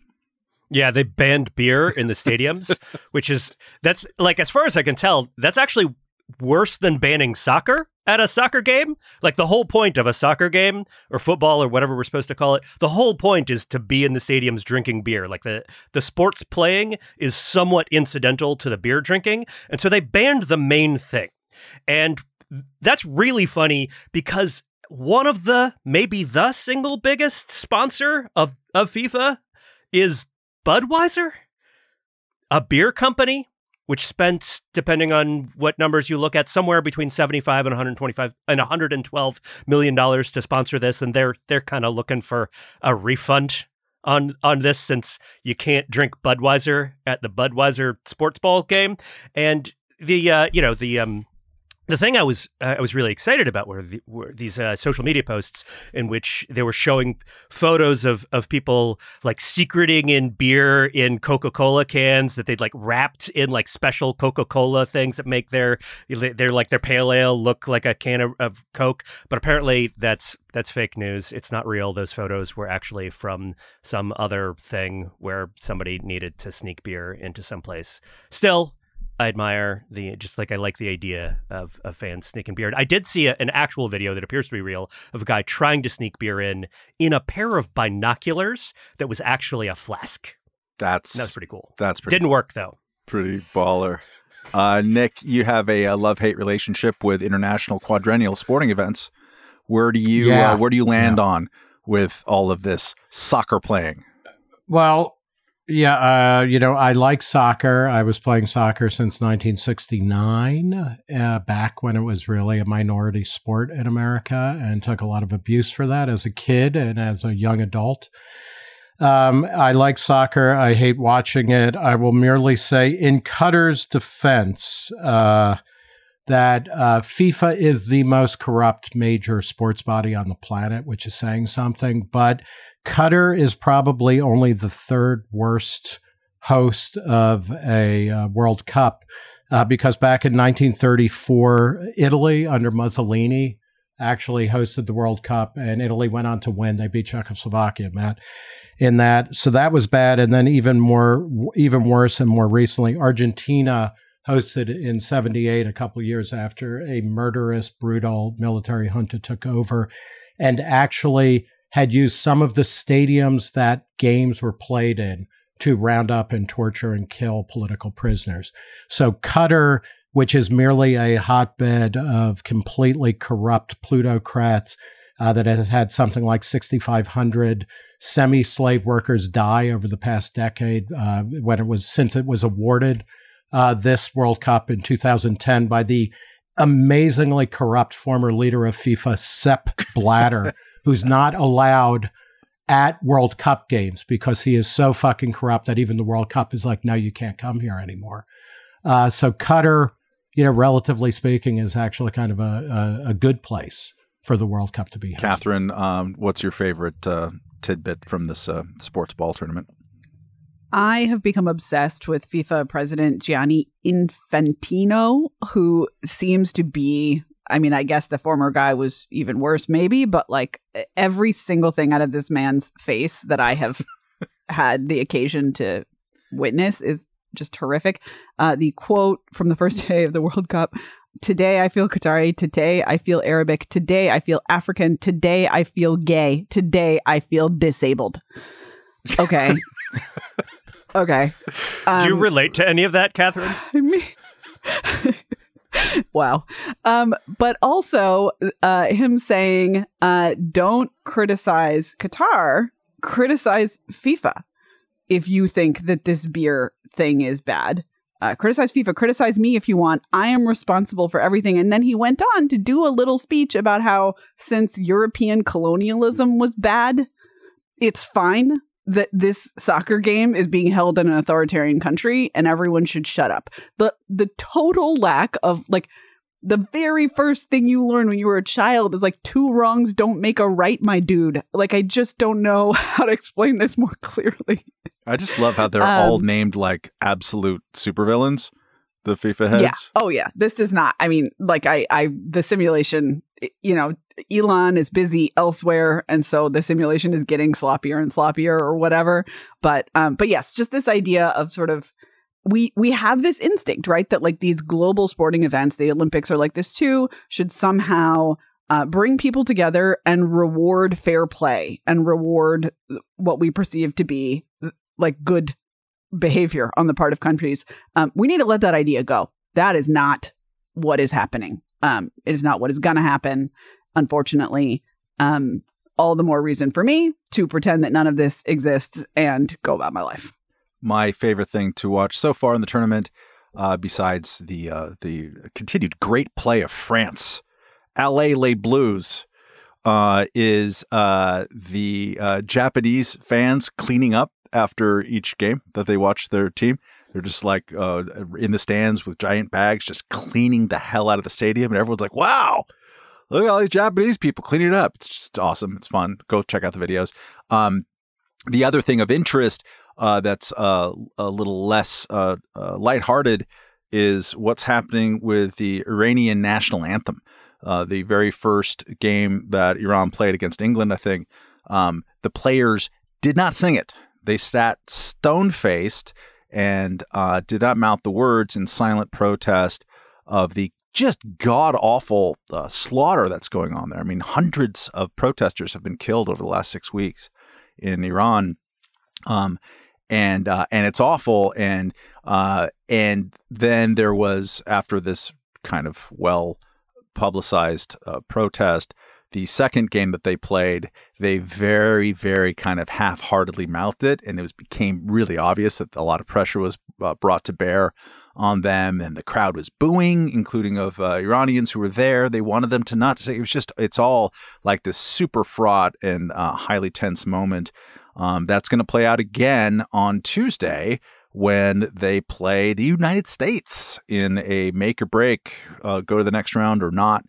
Yeah, they banned beer in the stadiums, which is, that's like, as far as I can tell, that's actually worse than banning soccer at a soccer game. Like the whole point of a soccer game or football or whatever we're supposed to call it, the whole point is to be in the stadiums drinking beer. Like the sports playing is somewhat incidental to the beer drinking. And so they banned the main thing. And that's really funny because one of the, maybe the single biggest sponsor of FIFA is Budweiser, a beer company, which spent, depending on what numbers you look at, somewhere between $75 and $112 million to sponsor this. And they're kind of looking for a refund on this, since you can't drink Budweiser at the Budweiser sports ball game. And the thing I was really excited about were these social media posts in which they were showing photos of people like secreting in beer in Coca-Cola cans that they'd like wrapped in like special Coca-Cola things that make their pale ale look like a can of Coke. But apparently that's fake news. It's not real. Those photos were actually from some other thing where somebody needed to sneak beer into someplace. Still, I admire I like the idea of fans sneaking beer. I did see an actual video that appears to be real of a guy trying to sneak beer in a pair of binoculars that was actually a flask. That's pretty cool. Didn't work though. Pretty baller. Nick, you have a love-hate relationship with international quadrennial sporting events. Where do you land on with all of this soccer playing? Well, yeah, you know, I like soccer. I was playing soccer since 1969, back when it was really a minority sport in America, and took a lot of abuse for that as a kid and as a young adult. I like soccer. I hate watching it. I will merely say, in Qatar's defense, that FIFA is the most corrupt major sports body on the planet, which is saying something, but Qatar is probably only the third worst host of a World Cup, because back in 1934, Italy under Mussolini actually hosted the World Cup, and Italy went on to win. They beat Czechoslovakia, Matt, in that. So that was bad. And then even worse and more recently, Argentina hosted in 78, a couple of years after a murderous, brutal military junta took over. and actually had used some of the stadiums that games were played in to round up and torture and kill political prisoners. So Qatar, which is merely a hotbed of completely corrupt plutocrats that has had something like 6,500 semi-slave workers die over the past decade, since it was awarded this World Cup in 2010 by the amazingly corrupt former leader of FIFA, Sepp Blatter, who's not allowed at World Cup games because he is so fucking corrupt that even the World Cup is like, no, you can't come here anymore. So Qatar, you know, relatively speaking, is actually kind of a good place for the World Cup to be hosted. Katherine, what's your favorite tidbit from this sports ball tournament? I have become obsessed with FIFA president Gianni Infantino, who seems to be, I mean, I guess the former guy was even worse maybe, but like every single thing out of this man's face that I have had the occasion to witness is just horrific. The quote from the first day of the World Cup, today I feel Qatari, today I feel Arabic, today I feel African, today I feel gay, today I feel disabled. Okay. Okay. Do you relate to any of that, Katherine? I mean... Wow. But also him saying, don't criticize Qatar, criticize FIFA if you think that this beer thing is bad. Criticize FIFA, criticize me if you want. I am responsible for everything. And then he went on to do a little speech about how since European colonialism was bad, it's fine that this soccer game is being held in an authoritarian country and everyone should shut up. The total lack of, like, the very first thing you learn when you were a child is like, two wrongs don't make a right, my dude. Like, I just don't know how to explain this more clearly. I just love how they're all named like absolute supervillains, the FIFA heads. Yeah. Oh yeah. This does not, I mean, like the simulation, you know, Elon is busy elsewhere, and so the simulation is getting sloppier and sloppier or whatever. But yes, just this idea of sort of we have this instinct, right, that like these global sporting events, the Olympics are like this too, should somehow bring people together and reward fair play and reward what we perceive to be like good behavior on the part of countries. We need to let that idea go. That is not what is happening. It is not what is going to happen. Unfortunately, all the more reason for me to pretend that none of this exists and go about my life. My favorite thing to watch so far in the tournament, besides the continued great play of France, Les Blues, is the Japanese fans cleaning up after each game that they watch their team. They're just like in the stands with giant bags, just cleaning the hell out of the stadium. And everyone's like, wow. Look at all these Japanese people cleaning it up. It's just awesome. It's fun. Go check out the videos. The other thing of interest that's a little less lighthearted is what's happening with the Iranian national anthem. The very first game that Iran played against England, I think, the players did not sing it. They sat stone-faced and did not mouth the words in silent protest of the just god-awful slaughter that's going on there. I mean, hundreds of protesters have been killed over the last 6 weeks in Iran, and it's awful. And then there was, after this kind of well-publicized protest, the second game that they played, they very, very kind of half-heartedly mouthed it, and it became really obvious that a lot of pressure was brought to bear on them, and the crowd was booing, including of Iranians who were there. They wanted them to not say. It was just, it's all like this super fraught and highly tense moment. That's going to play out again on Tuesday when they play the United States in a make or break, go to the next round or not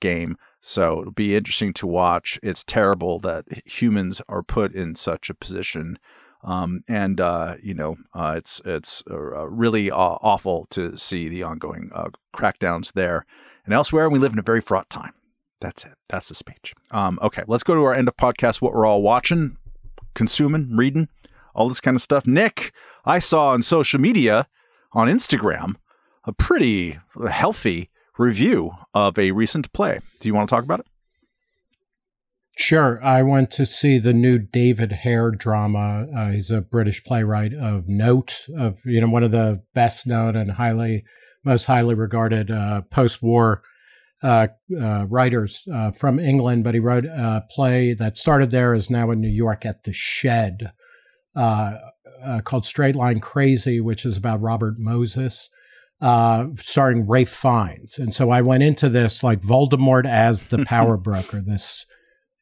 game. So it'll be interesting to watch. It's terrible that humans are put in such a position. You know, it's really awful to see the ongoing crackdowns there and elsewhere. We live in a very fraught time. That's it. That's the speech. Okay, let's go to our end of podcast, what we're all watching, consuming, reading, all this kind of stuff. Nick, I saw on social media, on Instagram, a pretty healthy review of a recent play. Do you want to talk about it? Sure. I went to see the new David Hare drama. He's a British playwright of note, of, you know, one of the best known and most highly regarded post-war writers from England. But he wrote a play that started there, is now in New York at the Shed, called Straight Line Crazy, which is about Robert Moses, starring Ralph Fiennes. And so I went into this like Voldemort as the power broker. This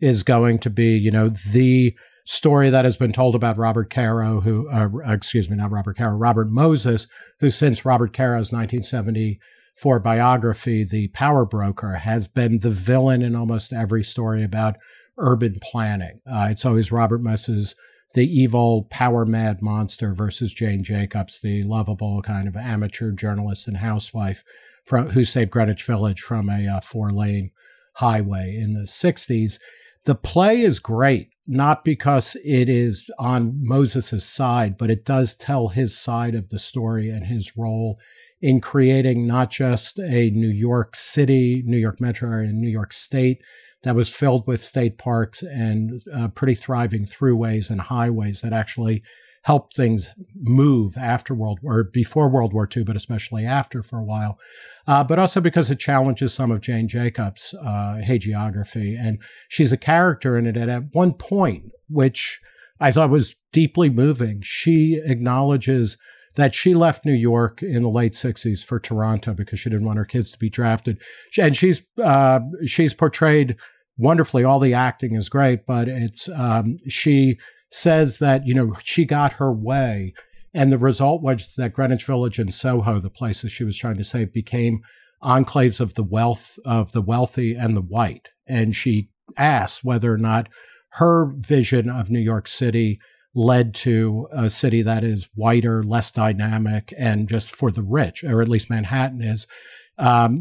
is going to be, you know, the story that has been told about Robert Caro, who, excuse me, not Robert Caro, Robert Moses, who since Robert Caro's 1974 biography, The Power Broker, has been the villain in almost every story about urban planning. It's always Robert Moses, the evil power-mad monster, versus Jane Jacobs, the lovable kind of amateur journalist and housewife who saved Greenwich Village from a four-lane highway in the 60s. The play is great, not because it is on Moses's side, but it does tell his side of the story and his role in creating not just a New York City, New York metro area, New York State that was filled with state parks and pretty thriving throughways and highways that actually helped things move after before World War II, but especially after for a while, but also because it challenges some of Jane Jacobs' hagiography. And she's a character in it. And at one point, which I thought was deeply moving, she acknowledges that she left New York in the late 60s for Toronto because she didn't want her kids to be drafted. And she's portrayed wonderfully. All the acting is great, but it's she says that, you know, she got her way. And the result was that Greenwich Village and Soho, the places she was trying to save, became enclaves of the wealth, of the wealthy and the white. And she asks whether or not her vision of New York City led to a city that is whiter, less dynamic, and just for the rich, or at least Manhattan is.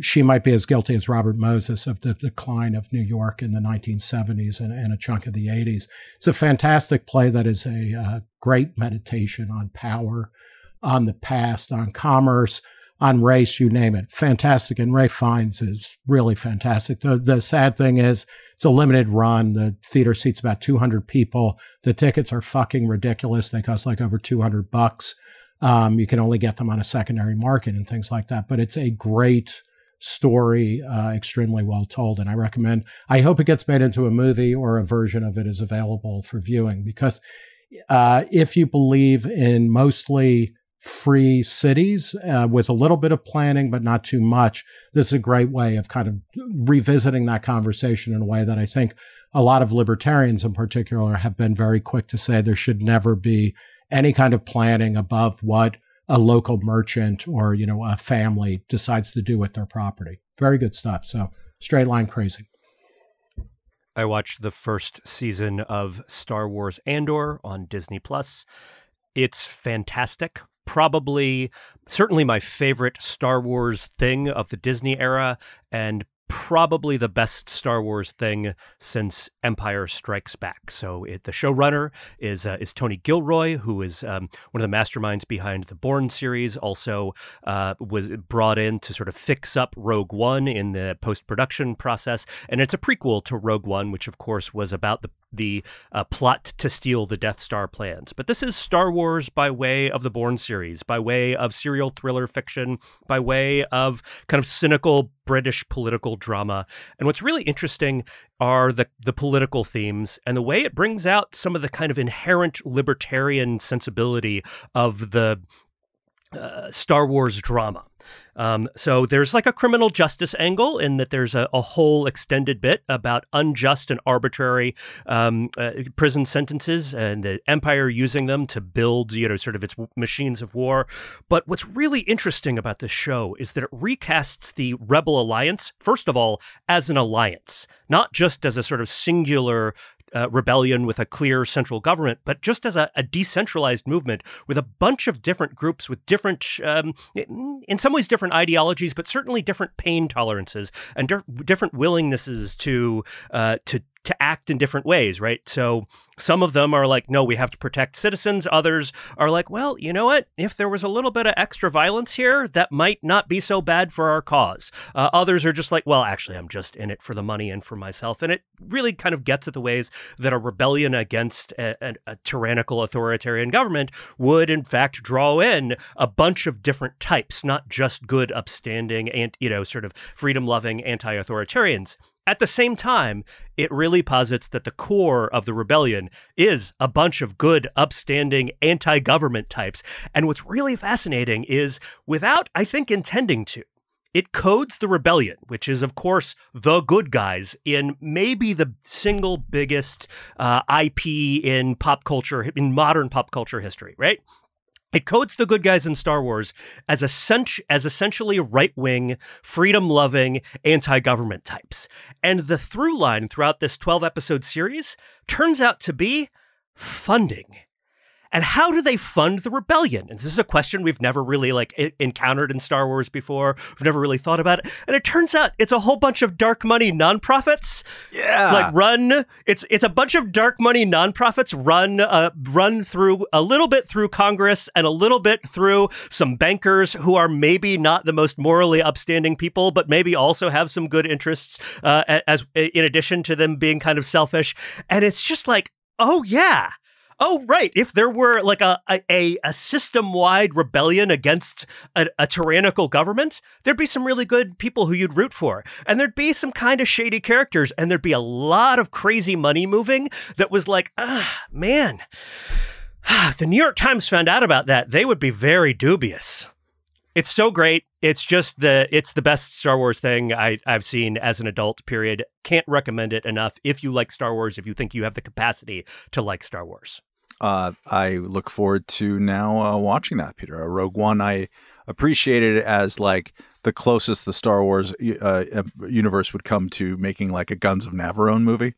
She might be as guilty as Robert Moses of the decline of New York in the 1970s and a chunk of the 80s. It's a fantastic play that is a great meditation on power, on the past, on commerce, on race, you name it. Fantastic. And Ralph Fiennes is really fantastic. The sad thing is it's a limited run. The theater seats about 200 people. The tickets are fucking ridiculous. They cost like over $200. You can only get them on a secondary market and things like that. But it's a great story, extremely well told. And I recommend, I hope it gets made into a movie or a version of it is available for viewing, because if you believe in mostly free cities with a little bit of planning, but not too much, this is a great way of kind of revisiting that conversation in a way that I think a lot of libertarians in particular have been very quick to say there should never be any kind of planning above what a local merchant or, you know, a family decides to do with their property. Very good stuff. So Straight Line Crazy. I watched the first season of Star Wars Andor on Disney Plus. It's fantastic. Probably, certainly my favorite Star Wars thing of the Disney era, and probably the best Star Wars thing since Empire Strikes Back. So the showrunner is Tony Gilroy, who is one of the masterminds behind the Bourne series, also was brought in to sort of fix up Rogue One in the post-production process. And it's a prequel to Rogue One, which of course was about the plot to steal the Death Star plans. But this is Star Wars by way of the Bourne series, by way of serial thriller fiction, by way of kind of cynical British political drama. And what's really interesting are the political themes and the way it brings out some of the kind of inherent libertarian sensibility of the Star Wars drama. So there's like a criminal justice angle in that there's a whole extended bit about unjust and arbitrary prison sentences and the Empire using them to build, you know, sort of its machines of war. But what's really interesting about this show is that it recasts the Rebel Alliance, first of all, as an alliance, not just as a sort of singular rebellion with a clear central government, but just as a decentralized movement with a bunch of different groups with different, in some ways, different ideologies, but certainly different pain tolerances and different willingnesses to to act in different ways, right? So some of them are like, no, we have to protect citizens. Others are like, well, you know what? If there was a little bit of extra violence here, that might not be so bad for our cause. Others are just like, well, actually, I'm just in it for the money and for myself. And it really kind of gets at the ways that a rebellion against a tyrannical authoritarian government would, in fact, draw in a bunch of different types, not just good, upstanding, and, you know, sort of freedom-loving anti-authoritarians. At the same time, it really posits that the core of the rebellion is a bunch of good, upstanding, anti-government types. And what's really fascinating is, without, I think, intending to, it codes the rebellion, which is, of course, the good guys, in maybe the single biggest IP in pop culture, in modern pop culture history, right? It codes the good guys in Star Wars as essentially right-wing, freedom-loving, anti-government types. And the through line throughout this 12-episode series turns out to be funding. And how do they fund the rebellion? And this is a question we've never really encountered in Star Wars before. We've never really thought about it. And it turns out it's a whole bunch of dark money nonprofits. Yeah. It's a bunch of dark money nonprofits run through a little bit through Congress and a little bit through some bankers who are maybe not the most morally upstanding people, but maybe also have some good interests as in addition to them being kind of selfish. And it's just like, oh yeah. Oh, right. If there were like a system-wide rebellion against a tyrannical government, there'd be some really good people who you'd root for. And there'd be some kind of shady characters. And there'd be a lot of crazy money moving that was like, ah, man, if the New York Times found out about that, they would be very dubious. It's so great. It's just it's the best Star Wars thing I've seen as an adult, period. Can't recommend it enough if you like Star Wars, if you think you have the capacity to like Star Wars. I look forward to now watching that, Peter. Rogue One, I appreciated it as like the closest the Star Wars universe would come to making like a Guns of Navarone movie.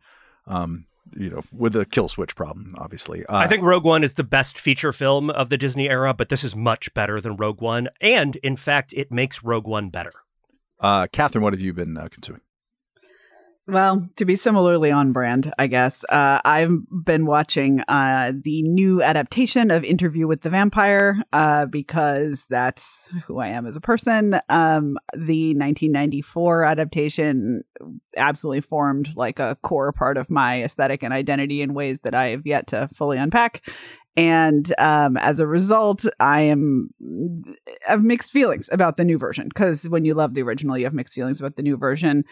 You know, with a kill switch problem, obviously. I think Rogue One is the best feature film of the Disney era, but this is much better than Rogue One. And in fact, it makes Rogue One better. Katherine, what have you been consuming? Well, to be similarly on brand, I guess, I've been watching the new adaptation of Interview with the Vampire because that's who I am as a person. The 1994 adaptation absolutely formed like a core part of my aesthetic and identity in ways that I have yet to fully unpack. And as a result, I have mixed feelings about the new version, because when you love the original, you have mixed feelings about the new version.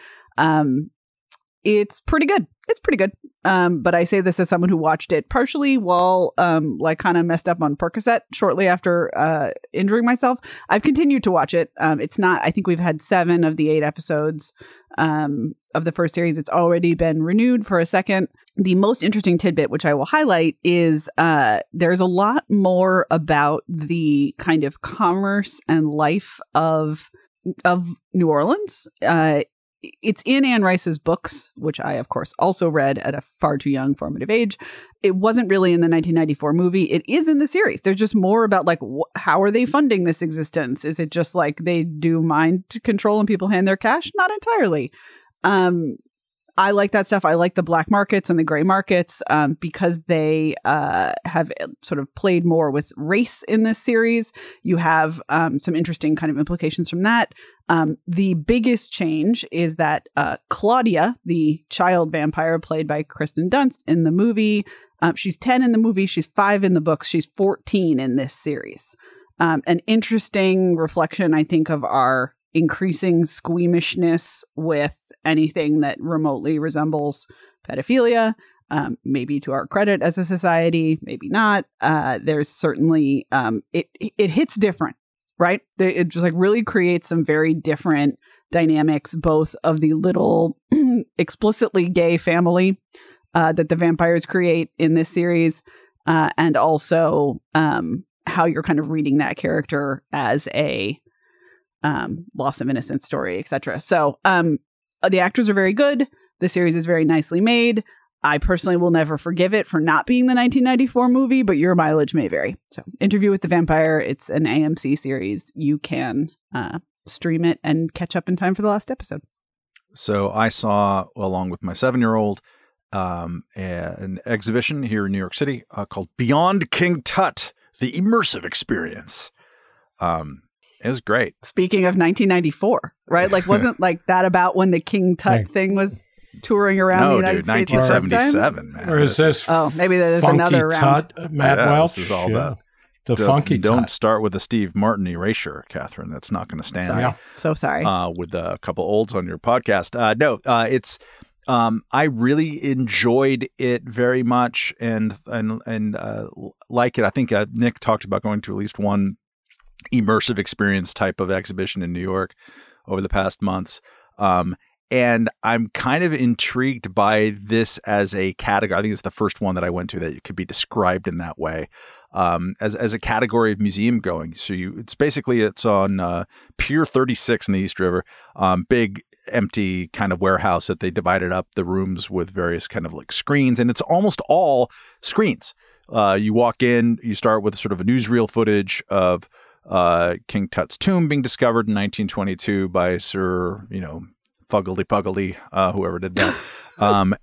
It's pretty good. It's pretty good. But I say this as someone who watched it partially while kind of messed up on Percocet shortly after injuring myself. I've continued to watch it. It's not, I think we've had 7 of the 8 episodes of the first series. It's already been renewed for a second. The most interesting tidbit, which I will highlight, is there's a lot more about the kind of commerce and life of New Orleans. It's in Anne Rice's books, which I, of course, also read at a far too young formative age. It wasn't really in the 1994 movie. It is in the series. There's just more about like, how are they funding this existence? Is it just like they do mind control and people hand their cash? Not entirely. I like that stuff. I like the black markets and the gray markets because they have sort of played more with race in this series. You have some interesting kind of implications from that. The biggest change is that Claudia, the child vampire played by Kristen Dunst in the movie, she's 10 in the movie, she's 5 in the books, she's 14 in this series. An interesting reflection, I think, of our increasing squeamishness with anything that remotely resembles pedophilia, maybe to our credit as a society, maybe not. There's certainly, it hits different, right? It just like really creates some very different dynamics, both of the little explicitly gay family that the vampires create in this series, and also how you're kind of reading that character as a loss of innocence story, etc. So, the actors are very good. The series is very nicely made. I personally will never forgive it for not being the 1994 movie, but your mileage may vary. So Interview with the Vampire, it's an AMC series. You can stream it and catch up in time for the last episode. So I saw, along with my 7-year-old, an exhibition here in New York City called Beyond King Tut, the Immersive Experience. It was great. Speaking of 1994, right? Like, wasn't like that about when the King Tut thing was touring around the United States? No, dude, 1977, man. Or is this? Oh, maybe there's another round. Tut, Matt Welch. This is all about the funky Tut. Don't start with a Steve Martin erasure, Katherine. That's not going to stand. Sorry. Yeah. So sorry. With a couple olds on your podcast. It's. I really enjoyed it very much, and like it. I think Nick talked about going to at least one immersive experience type of exhibition in New York over the past months. And I'm kind of intrigued by this as a category. I think it's the first one that I went to that could be described in that way, as a category of museum going. So it's on Pier 36 in the East River, big empty kind of warehouse that they divided up the rooms with various kind of like screens, and it's almost all screens. You walk in, you start with sort of a newsreel footage of King Tut's tomb being discovered in 1922 by Sir, Fuggledy-Puggledy, whoever did that. And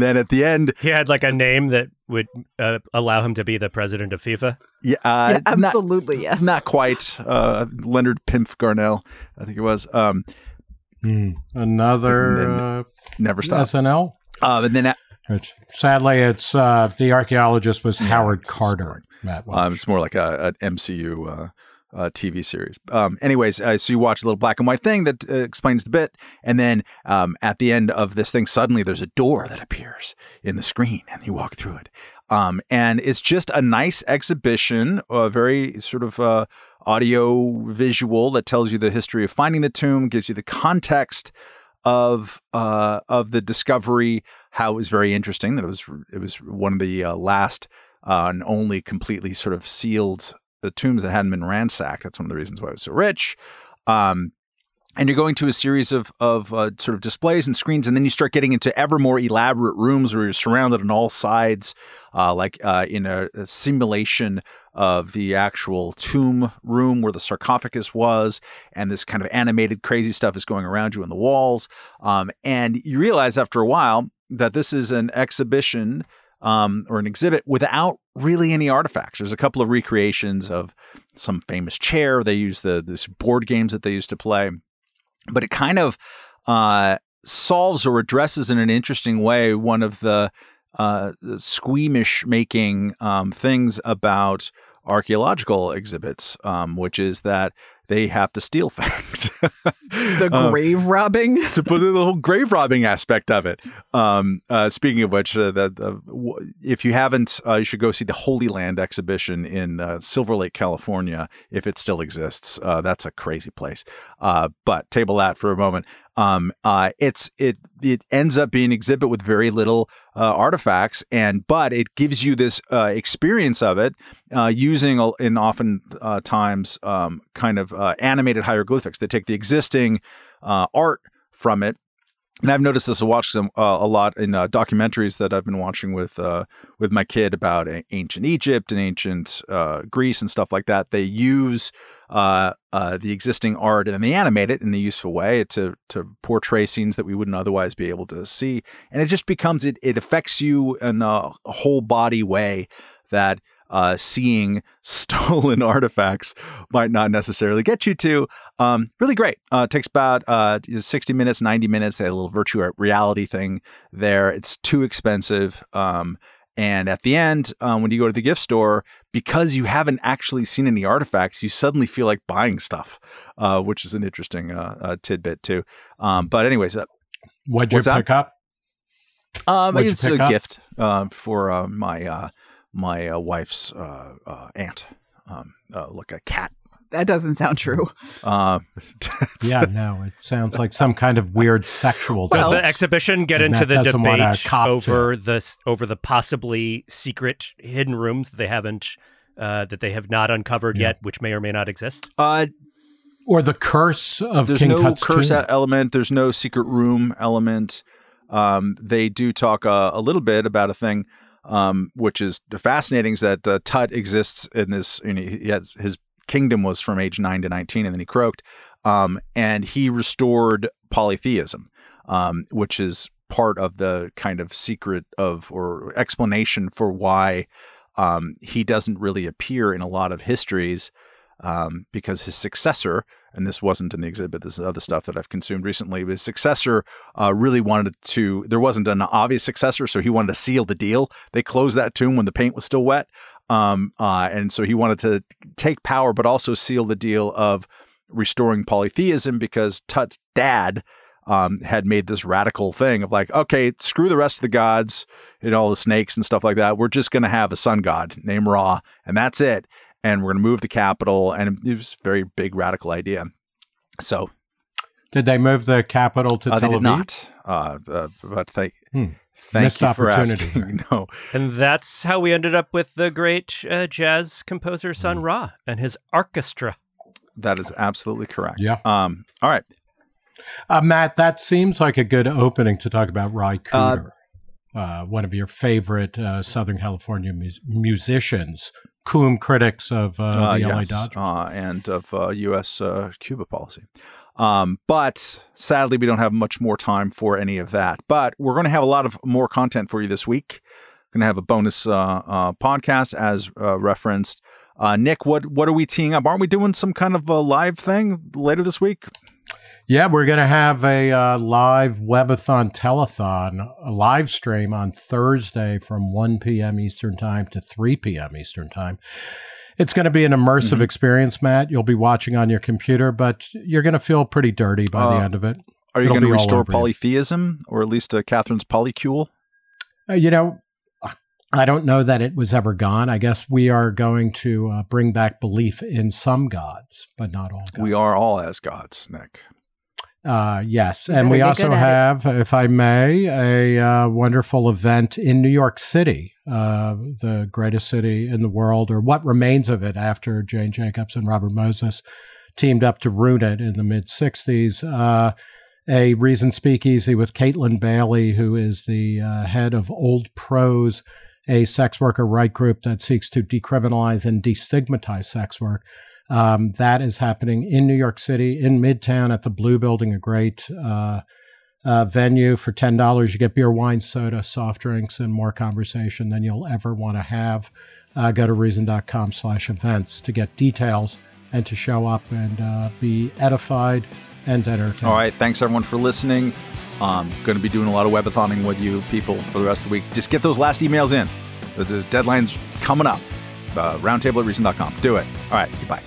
then at the end, he had like a name that would allow him to be the president of FIFA. Yeah, absolutely. Yes, not quite. Leonard Pimpf Garnell, I think it was. Another never stopped SNL. And then, sadly, it's the archaeologist was Howard Carter. Matt Welch. It's more like an MCU. TV series. So you watch a little black and white thing that explains the bit. And then at the end of this thing, suddenly there's a door that appears in the screen and you walk through it. And it's just a nice exhibition, a very sort of audio visual that tells you the history of finding the tomb, gives you the context of the discovery, how it was very interesting. That it was one of the last and only completely sort of sealed the tombs that hadn't been ransacked. That's one of the reasons why it was so rich. And you're going to a series of sort of displays and screens, and then you start getting into ever more elaborate rooms where you're surrounded on all sides, in a simulation of the actual tomb room where the sarcophagus was, and this kind of animated crazy stuff is going around you on the walls. And you realize after a while that this is an exhibition or an exhibit without really any artifacts. There's a couple of recreations of some famous chair. They use this board games that they used to play, but it kind of solves or addresses in an interesting way one of the squeamish making things about archaeological exhibits, which is that they have to steal things. The grave robbing? To put in the whole grave robbing aspect of it. Speaking of which, if you haven't, you should go see the Holy Land exhibition in Silver Lake, California, if it still exists. That's a crazy place. But table that for a moment. It ends up being an exhibit with very little artifacts, but it gives you this experience of it using in oftentimes kind of animated hieroglyphics. They take the existing art from it, and I've noticed this a lot in documentaries that I've been watching with my kid about ancient Egypt and ancient Greece and stuff like that. They use the existing art, and they animate it in a useful way to portray scenes that we wouldn't otherwise be able to see. And it just becomes, it affects you in a whole body way that seeing stolen artifacts might not necessarily get you to. Really great. It takes about 60 minutes, 90 minutes. They had a little virtual reality thing there. It's too expensive. And at the end, when you go to the gift store, because you haven't actually seen any artifacts, you suddenly feel like buying stuff, which is an interesting tidbit too. But anyways, what'd you pick up? It's a gift for my wife's aunt, like a cat. That doesn't sound true. Yeah, no, it sounds like some kind of weird sexual. Does the exhibition get into the debate over the possibly secret hidden rooms that they have not uncovered yet, which may or may not exist? Or the curse of King Tut's tomb? There's no curse element. There's no secret room element. They do talk a little bit about a thing, which is fascinating, is that Tut exists in this. He has his kingdom was from age 9 to 19, and then he croaked, and he restored polytheism, which is part of the kind of secret of or explanation for why he doesn't really appear in a lot of histories, because his successor, and this wasn't in the exhibit, this is other stuff that I've consumed recently, but his successor really wanted to, there wasn't an obvious successor, so he wanted to seal the deal. They closed that tomb when the paint was still wet. And so he wanted to take power, but also seal the deal of restoring polytheism, because Tut's dad had made this radical thing of like, okay, screw the rest of the gods and all the snakes and stuff like that. We're just going to have a sun god named Ra, and that's it. And we're going to move the capital. And it was a very big radical idea. So did they move the capital to Tel Aviv? They did not. But they... Thank you for asking. No. And that's how we ended up with the great jazz composer Sun Ra and his orchestra. That is absolutely correct. Yeah. All right. Matt, that seems like a good opening to talk about Ry Cooder, one of your favorite Southern California musicians, coom critics of the LA Dodgers. And of U.S. Cuba policy. But sadly, we don't have much more time for any of that. But we're going to have a lot of more content for you this week. Going to have a bonus podcast, as referenced. Nick, what are we teeing up? Aren't we doing some kind of a live thing later this week? Yeah, we're going to have a live Webathon telethon, a live stream on Thursday from 1 p.m. Eastern Time to 3 p.m. Eastern Time. It's going to be an immersive experience, Matt. You'll be watching on your computer, but you're going to feel pretty dirty by the end of it. Are you going to restore polytheism, or at least Catherine's polycule? You know, I don't know that it was ever gone. I guess we are going to bring back belief in some gods, but not all gods. We are all as gods, Nick. Yes, and we also have, if I may, a wonderful event in New York City, the greatest city in the world, or what remains of it after Jane Jacobs and Robert Moses teamed up to root it in the mid-60s. A Reason Speakeasy with Caitlin Bailey, who is the head of Old Pros, a sex worker right group that seeks to decriminalize and destigmatize sex work. That is happening in New York City, in Midtown, at the Blue Building, a great venue. For $10. You get beer, wine, soda, soft drinks, and more conversation than you'll ever want to have. Go to reason.com/events to get details and to show up and be edified and entertained. All right. Thanks, everyone, for listening. I'm going to be doing a lot of webathoning with you people for the rest of the week. Just get those last emails in. The deadline's coming up. Roundtable@reason.com. Do it. All right. Goodbye.